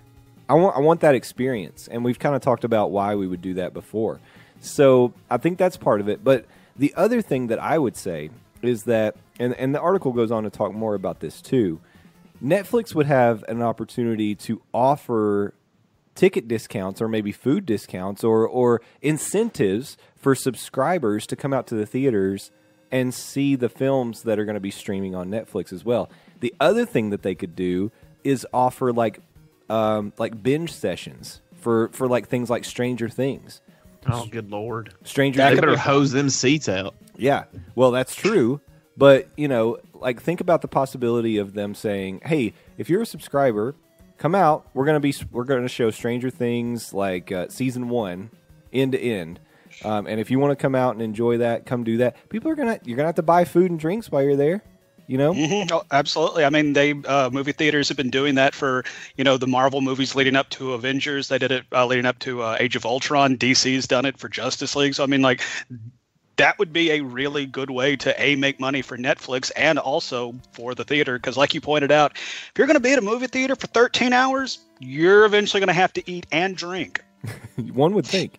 I want I want that experience. And we've kind of talked about why we would do that before. So I think that's part of it. But the other thing that I would say is that, and, and the article goes on to talk more about this too, Netflix would have an opportunity to offer... ticket discounts or maybe food discounts or or incentives for subscribers to come out to the theaters and see the films that are going to be streaming on Netflix as well. The other thing that they could do is offer like um, like binge sessions for, for like things like Stranger Things. Oh, good Lord. Stranger Things. That could hose them seats out. Yeah. Well, that's true. But, you know, like think about the possibility of them saying, hey, if you're a subscriber... Come out. We're gonna be. We're gonna show Stranger Things like uh, season one, end to end. Um, and if you want to come out and enjoy that, come do that. People are gonna. You're gonna have to buy food and drinks while you're there. You know. Mm-hmm. Oh, absolutely. I mean, they uh, movie theaters have been doing that for you know the Marvel movies leading up to Avengers. They did it uh, leading up to uh, Age of Ultron. D C's done it for Justice League. So I mean, like. That would be a really good way to, A, make money for Netflix and also for the theater. Because like you pointed out, if you're going to be at a movie theater for thirteen hours, you're eventually going to have to eat and drink. One would think.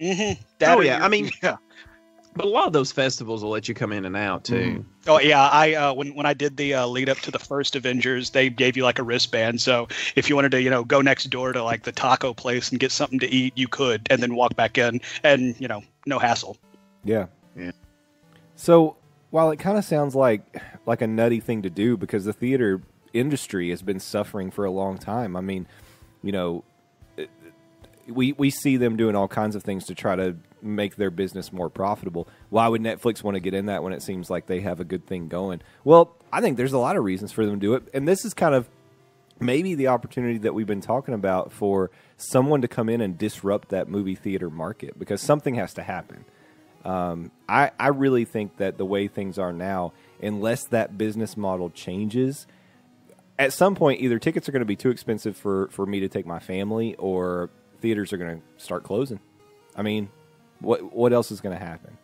Mm-hmm. Oh, yeah. I mean, yeah. But a lot of those festivals will let you come in and out, too. Mm. Oh, yeah. I uh, when, when I did the uh, lead up to the first Avengers, they gave you like a wristband. So if you wanted to, you know, go next door to like the taco place and get something to eat, you could. And then walk back in and, you know, no hassle. Yeah. Yeah. So while it kind of sounds like like a nutty thing to do because the theater industry has been suffering for a long time. I mean, you know, it, we we see them doing all kinds of things to try to make their business more profitable. Why would Netflix want to get in that when it seems like they have a good thing going? Well, I think there's a lot of reasons for them to do it, and this is kind of maybe the opportunity that we've been talking about for someone to come in and disrupt that movie theater market, because something has to happen. Um, I, I really think that the way things are now, unless that business model changes, at some point either tickets are going to be too expensive for, for me to take my family, or theaters are going to start closing. I mean, what what else is going to happen?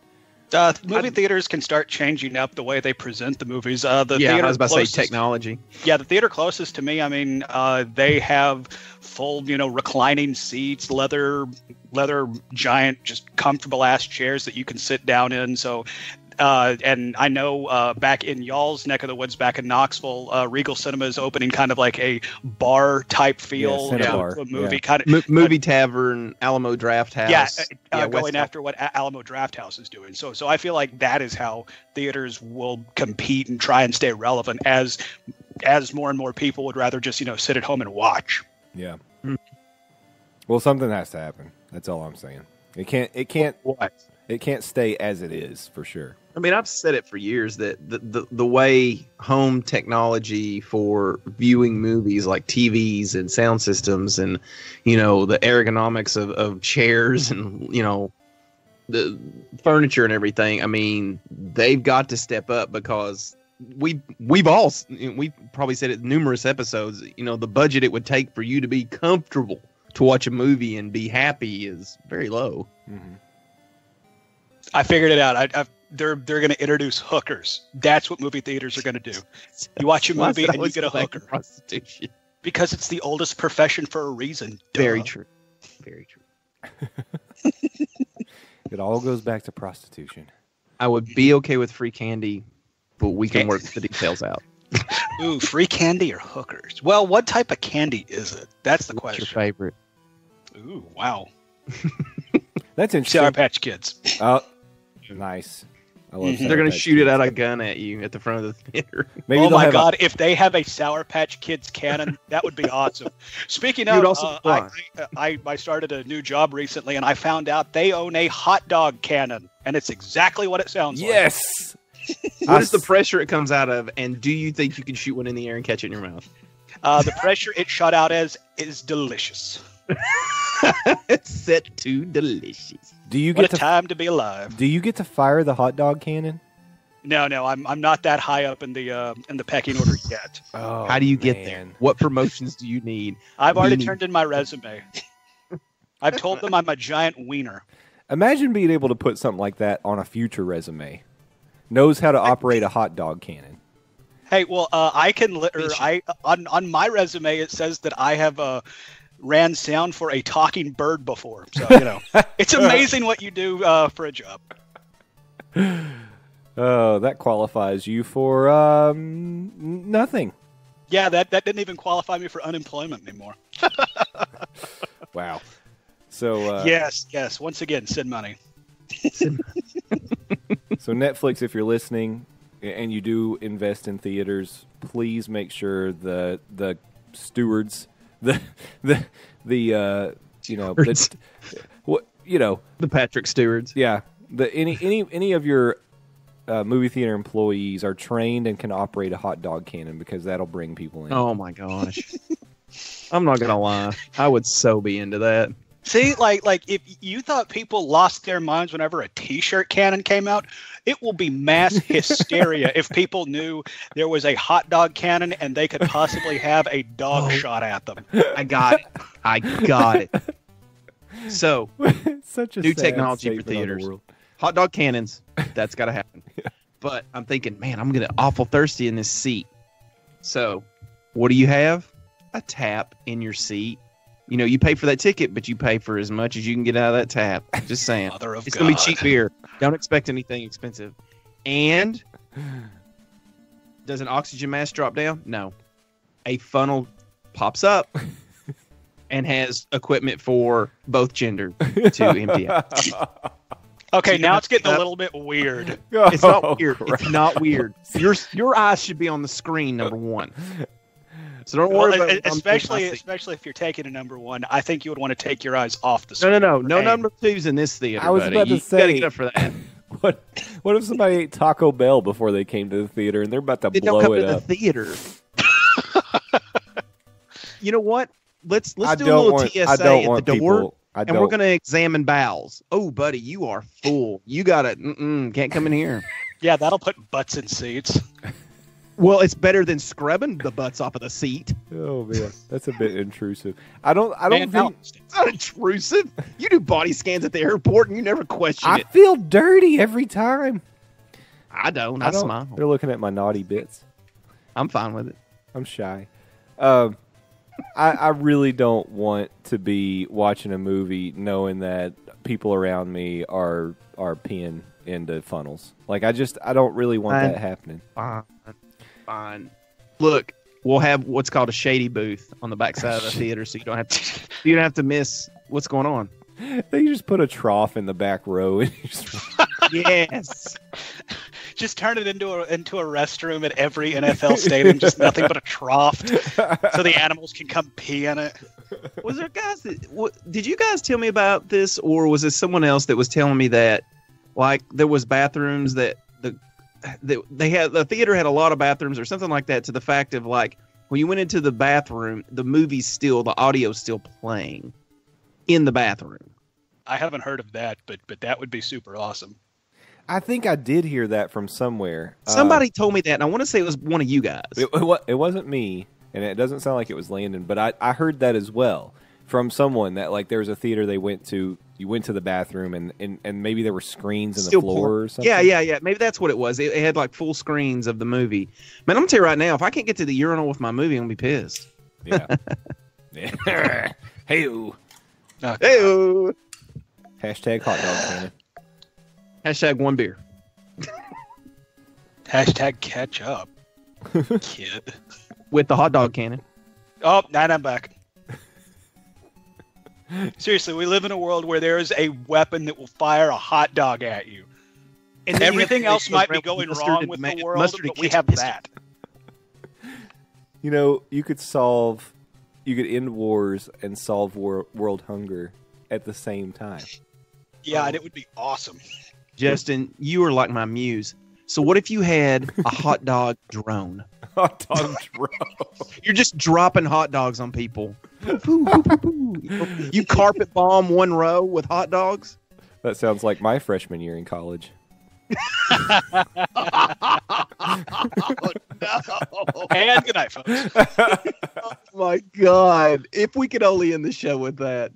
Uh, movie I'd, theaters can start changing up the way they present the movies. Uh, the yeah, I was about closest, to say technology. Yeah, the theater closest to me, I mean, uh, they have full, you know, reclining seats, leather, leather giant, just comfortable-ass chairs that you can sit down in. So, uh, and I know uh, back in y'all's neck of the woods, back in Knoxville, uh, Regal Cinema is opening kind of like a bar-type feel yeah, to bar. a movie. Yeah. Kind of, Mo- movie uh, Tavern, Alamo Draft House. Yeah, uh, yeah going House. after what Alamo Draft House is doing. So, so I feel like that is how theaters will compete and try and stay relevant, as as more and more people would rather just, you know, sit at home and watch. Yeah. Mm-hmm. Well, something has to happen. That's all I'm saying. It can't. It can't. What? It can't stay as it is, for sure. I mean, I've said it for years that the, the, the way home technology for viewing movies, like T Vs and sound systems and, you know, the ergonomics of, of chairs and, you know, the furniture and everything, I mean, they've got to step up, because we, we've all, we've probably said it in numerous episodes, you know, the budget it would take for you to be comfortable to watch a movie and be happy is very low. Mm-hmm. I figured it out. I, I've, They're they're going to introduce hookers. That's what movie theaters are going to do. You watch a movie and you get a hooker. Prostitution. Because it's the oldest profession for a reason. Duh. Very true. Very true. It all goes back to prostitution. I would be okay with free candy, but we can work the details out. Ooh, free candy or hookers? Well, what type of candy is it? That's the What's question. What's your favorite? Ooh, wow. That's interesting. Sour Patch Kids. Oh, nice. I love mm-hmm. They're going to shoot kids. it out a gun at you at the front of the theater. Maybe oh my God, a... if they have a Sour Patch Kids cannon, that would be awesome. Speaking of, uh, I, I, I started a new job recently, and I found out they own a hot dog cannon, and it's exactly what it sounds yes. like. Yes! What is the pressure it comes out of, and do you think you can shoot one in the air and catch it in your mouth? Uh, the pressure it shot out as is delicious. It's set to delicious. Do you get what a to, time to be alive? Do you get to fire the hot dog cannon? No, no, I'm I'm not that high up in the uh, in the pecking order yet. Oh, how do you man. get there? What promotions do you need? I've already Weenie. turned in my resume. I've told them I'm a giant wiener. Imagine being able to put something like that on a future resume. Knows how to operate a hot dog cannon. Hey, well, uh, I can. Li- or I on on my resume it says that I have a. Uh, ran sound for a talking bird before. So, you know, it's amazing what you do uh, for a job. Oh, that qualifies you for um, nothing. Yeah, that, that didn't even qualify me for unemployment anymore. Wow. So uh, Yes, yes. Once again, send money. So Netflix, if you're listening and you do invest in theaters, please make sure the the stewards... The, the, the, uh, you know, the, what, you know, the Patrick Stewards. Yeah. The, any, any, any of your, uh, movie theater employees are trained and can operate a hot dog cannon, because that'll bring people in. Oh my gosh. I'm not going to lie. I would so be into that. See, like, like if you thought people lost their minds whenever a t-shirt cannon came out, it will be mass hysteria if people knew there was a hot dog cannon and they could possibly have a dog oh, shot at them. I got it. I got it. So, such a new technology for theaters. The hot dog cannons. That's got to happen. Yeah. But I'm thinking, man, I'm going to awful thirsty in this seat. So, what do you have? A tap in your seat. You know, you pay for that ticket, but you pay for as much as you can get out of that tap. Just saying. Mother of it's going to be cheap beer. Don't expect anything expensive. And does an oxygen mask drop down? No. A funnel pops up and has equipment for both genders to empty out. Okay, now it's getting a little bit weird. Oh, it's not weird. Crap. It's not weird. Your, your eyes should be on the screen, number one. So don't worry well, about it. Especially, especially if you're taking a number one, I think you would want to take your eyes off the screen. No, no, no. No number twos in this theater, I was buddy. about to you say. Gotta get up for that. What, what if somebody ate Taco Bell before they came to the theater and they're about to they blow don't come it to up? The theater. You know what? Let's let's I do a little want, T S A at the door, people, and don't. we're going to examine bowels. Oh, buddy, you are full. You got it. Mm-mm, can't come in here. Yeah, that'll put butts in seats. Well, it's better than scrubbing the butts off of the seat. Oh man, that's a bit intrusive. I don't. I don't man, think it's not intrusive. You do body scans at the airport, and you never question I it. I feel dirty every time. I don't. I, I don't. smile. They're looking at my naughty bits. I'm fine with it. I'm shy. Um. I, I really don't want to be watching a movie knowing that people around me are are peeing into funnels. Like, I just, I don't really want Fine. that happening. Fine. Fine. Look, we'll have what's called a shady booth on the backside of the theater, so you don't have to, you don't have to miss what's going on. They just put a trough in the back row. And just... Yes. Just turn it into a into a restroom at every N F L stadium. Just nothing but a trough, so the animals can come pee in it. Was there guys? That, what, did you guys tell me about this, or was it someone else that was telling me that? Like there was bathrooms that the that they had the theater had a lot of bathrooms or something like that. To the fact of like when you went into the bathroom, the movie's still the audio's still playing in the bathroom. I haven't heard of that, but but that would be super awesome. I think I did hear that from somewhere. Somebody uh, told me that, and I want to say it was one of you guys. It, it wasn't me, and it doesn't sound like it was Landon, but I, I heard that as well from someone that, like, there was a theater they went to. You went to the bathroom, and, and, and maybe there were screens in Still the floor poor. or something. Yeah, yeah, yeah. Maybe that's what it was. It, it had, like, full screens of the movie. Man, I'm going to tell you right now, if I can't get to the urinal with my movie, I'm going to be pissed. Yeah. Yeah. Hey-oh. Oh, hey-oh. Hashtag hot dog cannon. Hashtag one beer. Hashtag catch up, kid. With the hot dog cannon. Oh, now I'm back. Seriously, we live in a world where there is a weapon that will fire a hot dog at you. And everything else might be going wrong with the world, but we have that. You know, you could solve, you could end wars and solve war, world hunger at the same time. Yeah, um, and it would be awesome. Justin, you are like my muse. So what if you had a hot dog drone? Hot dog drone. You're just dropping hot dogs on people. You carpet bomb one row with hot dogs? That sounds like my freshman year in college. Oh, no. And good night, folks. Oh, my God. If we could only end the show with that.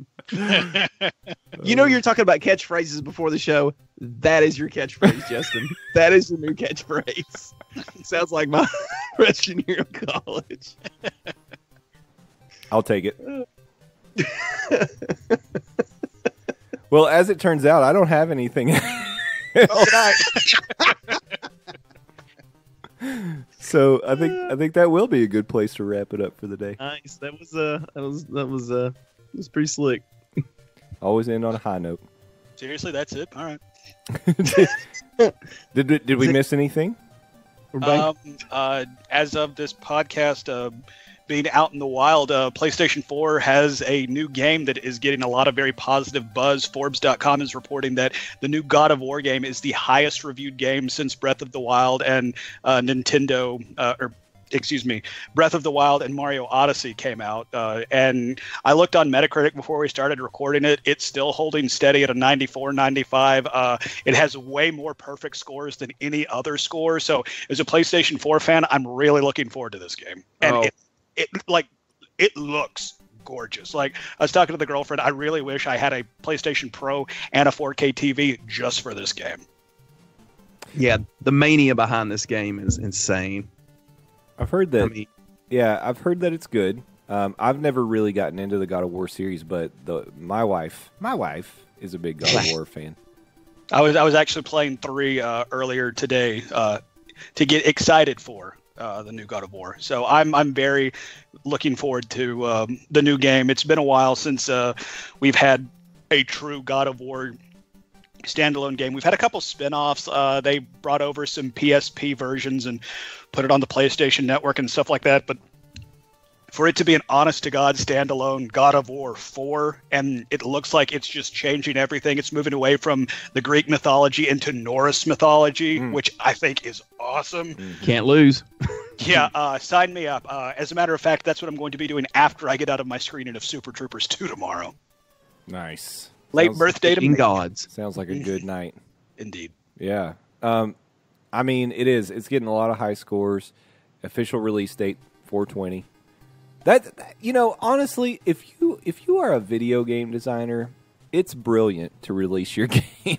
You know, you're talking about catchphrases before the show. That is your catchphrase, Justin. That is your new catchphrase. Sounds like my freshman year of college. I'll take it. Well, as it turns out, I don't have anything. Oh, nice. So I think I think that will be a good place to wrap it up for the day. Nice. That was uh that was that was uh it was pretty slick. Always end on a high note. Seriously, that's it. All right. did, did did we miss anything? Um, uh, as of this podcast uh, being out in the wild, uh, PlayStation four has a new game that is getting a lot of very positive buzz. Forbes dot com is reporting that the new God of War game is the highest reviewed game since Breath of the Wild and uh, Nintendo uh, or. Excuse me, Breath of the Wild and Mario Odyssey came out, uh, and I looked on Metacritic before we started recording it. It's still holding steady at a ninety-four, ninety-five. Uh, it has way more perfect scores than any other score. So as a PlayStation four fan, I'm really looking forward to this game. And oh. it, it like it looks gorgeous. Like I was talking to the girlfriend, I really wish I had a PlayStation Pro and a four K T V just for this game. Yeah, the mania behind this game is insane. I've heard that, I mean, yeah, I've heard that it's good. Um, I've never really gotten into the God of War series, but the my wife, my wife is a big God of War fan. I was I was actually playing three uh, earlier today uh, to get excited for uh, the new God of War. So I'm I'm very looking forward to um, the new game. It's been a while since uh, we've had a true God of War standalone game. We've had a couple spin-offs. Uh, they brought over some P S P versions and put it on the PlayStation Network and stuff like that, but for it to be an honest-to-God standalone God of War four, and it looks like it's just changing everything. It's moving away from the Greek mythology into Norse mythology, mm. which I think is awesome. Can't lose. Yeah, uh, sign me up. Uh, as a matter of fact, that's what I'm going to be doing after I get out of my screening of Super Troopers two tomorrow. Nice. Late Sounds birthday to me. Gods. Sounds like a good night. Indeed. Yeah. Um, I mean, it is. It's getting a lot of high scores. Official release date, four twenty. That, that you know, honestly, if you if you are a video game designer, it's brilliant to release your game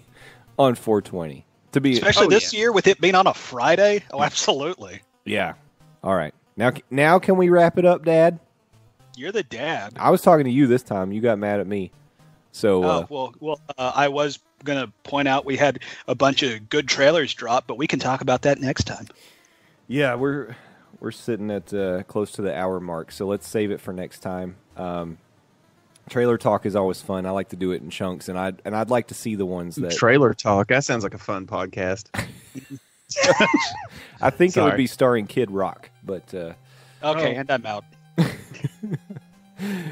on four twenty. To be especially oh, this yeah. year with it being on a Friday. Oh, absolutely. Yeah. All right. Now, now can we wrap it up, Dad? You're the dad. I was talking to you this time. You got mad at me. So, oh, uh, well, well uh, I was going to point out we had a bunch of good trailers drop, but we can talk about that next time. Yeah, we're we're sitting at uh, close to the hour mark, so let's save it for next time. Um, trailer talk is always fun. I like to do it in chunks, and I'd, and I'd like to see the ones that... Trailer talk? That sounds like a fun podcast. I think Sorry. it would be starring Kid Rock, but... Uh, okay, oh. and I'm out.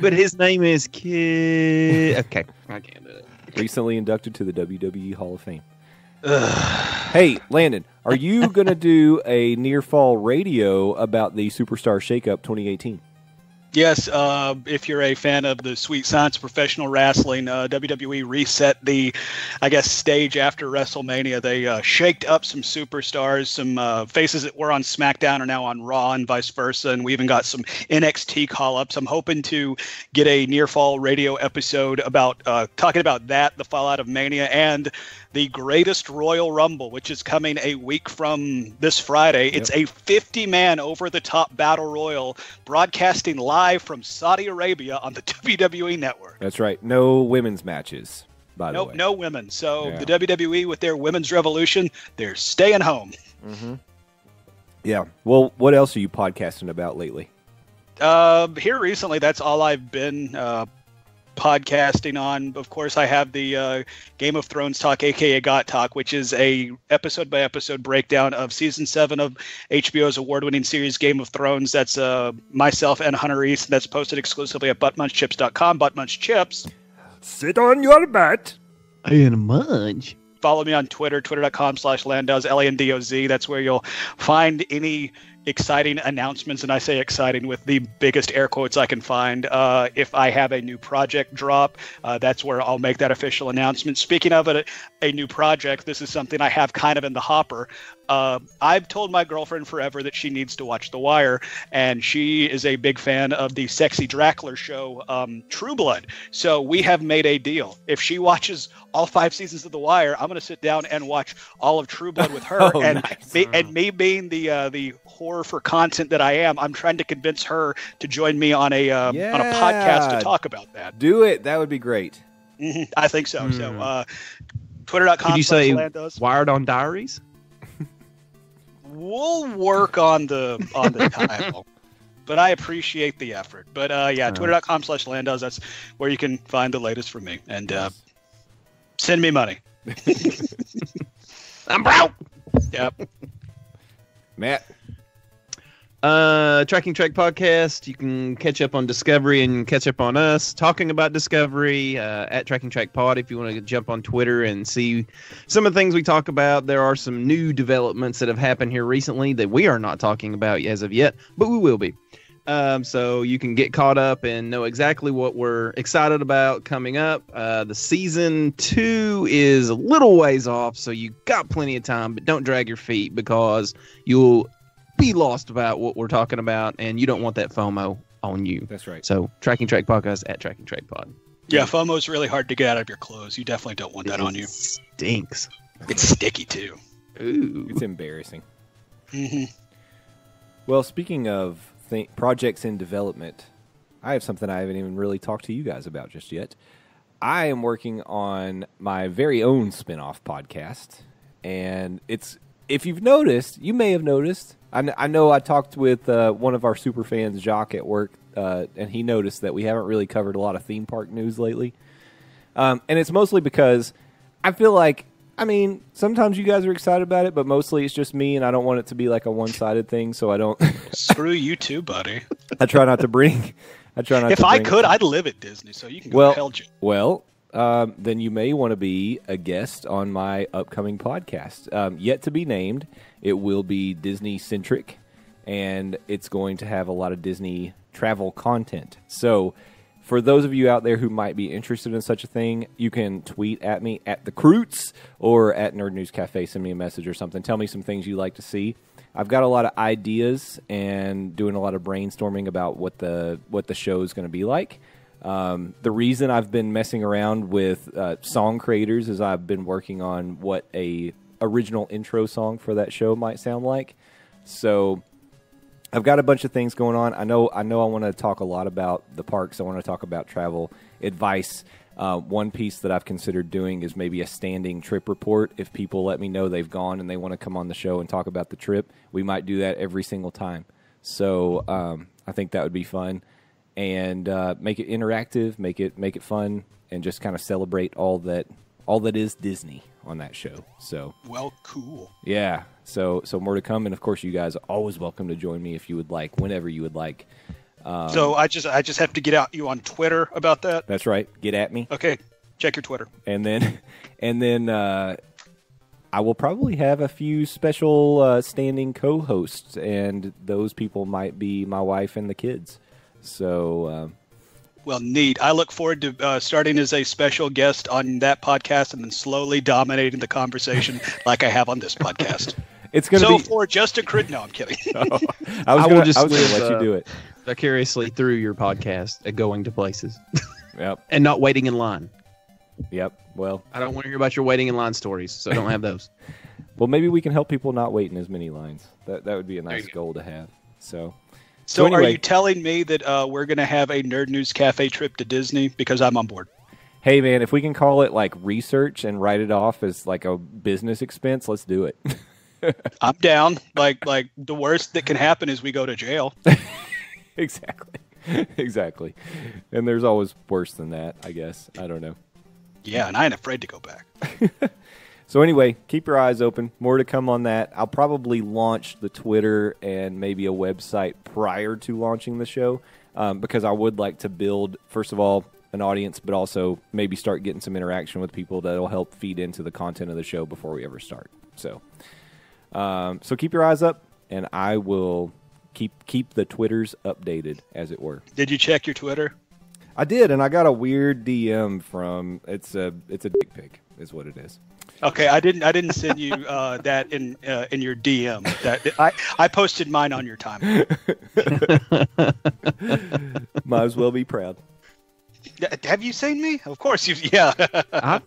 But his name is Kid. Okay, I can't do it. Recently inducted to the W W E Hall of Fame. Ugh. Hey, Landon, are you going to do a near fall radio about the Superstar Shakeup twenty eighteen? Yes, uh, if you're a fan of the Sweet Science Professional Wrestling, uh, W W E reset the, I guess, stage after WrestleMania. They uh, shaked up some superstars, some uh, faces that were on SmackDown are now on Raw and vice versa, and we even got some N X T call-ups. I'm hoping to get a near-fall radio episode about uh, talking about that, the fallout of Mania, and the greatest Royal Rumble, which is coming a week from this Friday. Yep. It's a fifty-man over-the-top battle royal broadcasting live from Saudi Arabia on the W W E Network. That's right. No women's matches, by nope, the way. No women. So yeah. The W W E, with their women's revolution, they're staying home. Mm-hmm. Yeah. Well, what else are you podcasting about lately? Uh, here recently, that's all I've been uh podcasting on. Of course, I have the uh, Game of Thrones Talk, aka Got Talk, which is a episode by episode breakdown of season seven of H B O's award-winning series Game of Thrones. That's uh, myself and Hunter East. That's posted exclusively at butt munch chips dot com. Butt munch chips. Sit on your butt and munch. Follow me on Twitter, twitter dot com slash landoz, L A N D O Z. That's where you'll find any exciting announcements, and I say exciting with the biggest air quotes I can find. Uh, if I have a new project drop, uh, that's where I'll make that official announcement. Speaking of a, a new project, this is something I have kind of in the hopper. Uh, I've told my girlfriend forever that she needs to watch The Wire, and she is a big fan of the Sexy Drackler show, um, True Blood. So we have made a deal. If she watches all five seasons of The Wire, I'm going to sit down and watch all of True Blood with her. oh, and, nice. be, and me being the uh, the horror for content that I am, I'm trying to convince her to join me on a um, yeah. on a podcast to talk about that. Do it. That would be great. Mm-hmm. I think so. Mm. So uh, twitter dot com. Did you say Lando's. Wired on Diaries? We'll work on the on the title, but I appreciate the effort. But uh, yeah, right. twitter dot com slash landoz. That's where you can find the latest from me. And uh, send me money. I'm broke. Yep. Matt. Uh, Tracking Trek podcast. You can catch up on Discovery and catch up on us talking about Discovery uh, at Tracking Trek Pod. If you want to jump on Twitter and see some of the things we talk about, there are some new developments that have happened here recently that we are not talking about as of yet, but we will be. Um, so you can get caught up and know exactly what we're excited about coming up. Uh, the season two is a little ways off, so you got plenty of time, but don't drag your feet because you'll be lost about what we're talking about, and you don't want that FOMO on you. That's right. So, Tracking Track Podcast at Tracking Track Pod. Yeah, FOMO is really hard to get out of your clothes. You definitely don't want that it on you. It stinks. It's sticky, too. Ooh. It's embarrassing. Mm-hmm. Well, speaking of th- projects in development, I have something I haven't even really talked to you guys about just yet. I am working on my very own spinoff podcast, and it's, if you've noticed, you may have noticed, I know I talked with uh, one of our super fans, Jacques, at work, uh, and he noticed that we haven't really covered a lot of theme park news lately. Um, and it's mostly because I feel like, I mean, sometimes you guys are excited about it, but mostly it's just me, and I don't want it to be like a one-sided thing, so I don't... Screw you too, buddy. I try not to bring. I try not. If to I bring could, it. I'd live at Disney. So you can go well, to hell, Jim. Well, um, then you may want to be a guest on my upcoming podcast, um, yet to be named. It will be Disney centric, and it's going to have a lot of Disney travel content. So, for those of you out there who might be interested in such a thing, you can tweet at me at the Croots or at Nerd News Cafe. Send me a message or something. Tell me some things you like to see. I've got a lot of ideas and doing a lot of brainstorming about what the what the show is going to be like. Um, the reason I've been messing around with uh, song creators is I've been working on what a original intro song for that show might sound like. So I've got a bunch of things going on. I know I know. I want to talk a lot about the parks. I want to talk about travel advice. Uh, one piece that I've considered doing is maybe a standing trip report. If people let me know they've gone and they want to come on the show and talk about the trip, we might do that every single time. So um, I think that would be fun, and uh, make it interactive, make it make it fun, and just kind of celebrate all that all that is Disney on that show. So well, cool. Yeah. So so more to come, and of course you guys are always welcome to join me if you would like, whenever you would like. Um, so I just I just have to get at you on Twitter about that. That's right. Get at me. Okay. Check your Twitter. And then and then uh, I will probably have a few special uh, standing co-hosts, and those people might be my wife and the kids. So um, well, neat. I look forward to uh, starting as a special guest on that podcast and then slowly dominating the conversation like I have on this podcast. It's gonna so be... for Justin Crit. No, I'm kidding. Oh, I was going to uh, let you do it vicariously through your podcast at going to places. Yep, and not waiting in line. Yep. Well, I don't want to hear about your waiting in line stories, so I don't have those. Well, maybe we can help people not wait in as many lines. That that would be a nice goal to have. So, so, so anyway, are you telling me that uh, we're going to have a Nerd News Cafe trip to Disney? Because I'm on board. Hey man, if we can call it like research and write it off as like a business expense, let's do it. I'm down. Like, like the worst that can happen is we go to jail. Exactly. Exactly. And there's always worse than that, I guess. I don't know. Yeah, and I ain't afraid to go back. So anyway, keep your eyes open. More to come on that. I'll probably launch the Twitter and maybe a website prior to launching the show, um, because I would like to build, first of all, an audience, but also maybe start getting some interaction with people that will help feed into the content of the show before we ever start. So... Um, so keep your eyes up, and I will keep keep the Twitters updated, as it were. Did you check your Twitter? I did, and I got a weird D M from it's a it's a dick pic, is what it is. Okay, I didn't I didn't send you uh, that in uh, in your D M. That I I posted mine on your timeline. Might as well be proud. Have you seen me? Of course you. Yeah. I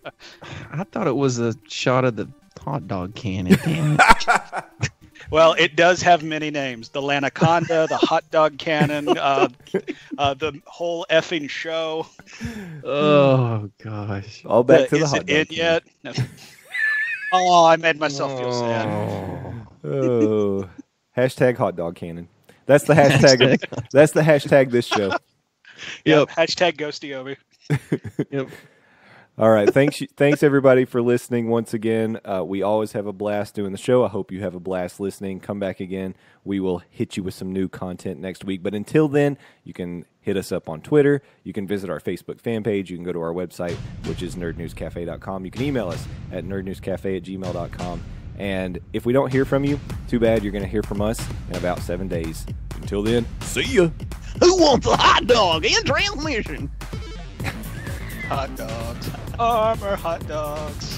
I thought it was a shot of the hot dog cannon. Damn it. Well, it does have many names. The Lanaconda, the hot dog cannon, uh, uh, the whole effing show. Oh, gosh. All back the, to the hot dog. Is it in yet? No. Oh, I made myself oh. feel sad. Oh. Hashtag hot dog cannon. That's the hashtag. That's the hashtag this show. Yep. Yep. Hashtag ghosty over. Yep. All right, thanks thanks everybody for listening once again. Uh, we always have a blast doing the show. I hope you have a blast listening. Come back again. We will hit you with some new content next week. But until then, you can hit us up on Twitter. You can visit our Facebook fan page. You can go to our website, which is nerd news cafe dot com. You can email us at nerd news cafe at gmail dot com. And if we don't hear from you, too bad. You're going to hear from us in about seven days. Until then, see ya. Who wants a hot dog in transmission? Hot dogs. Armor hot dogs.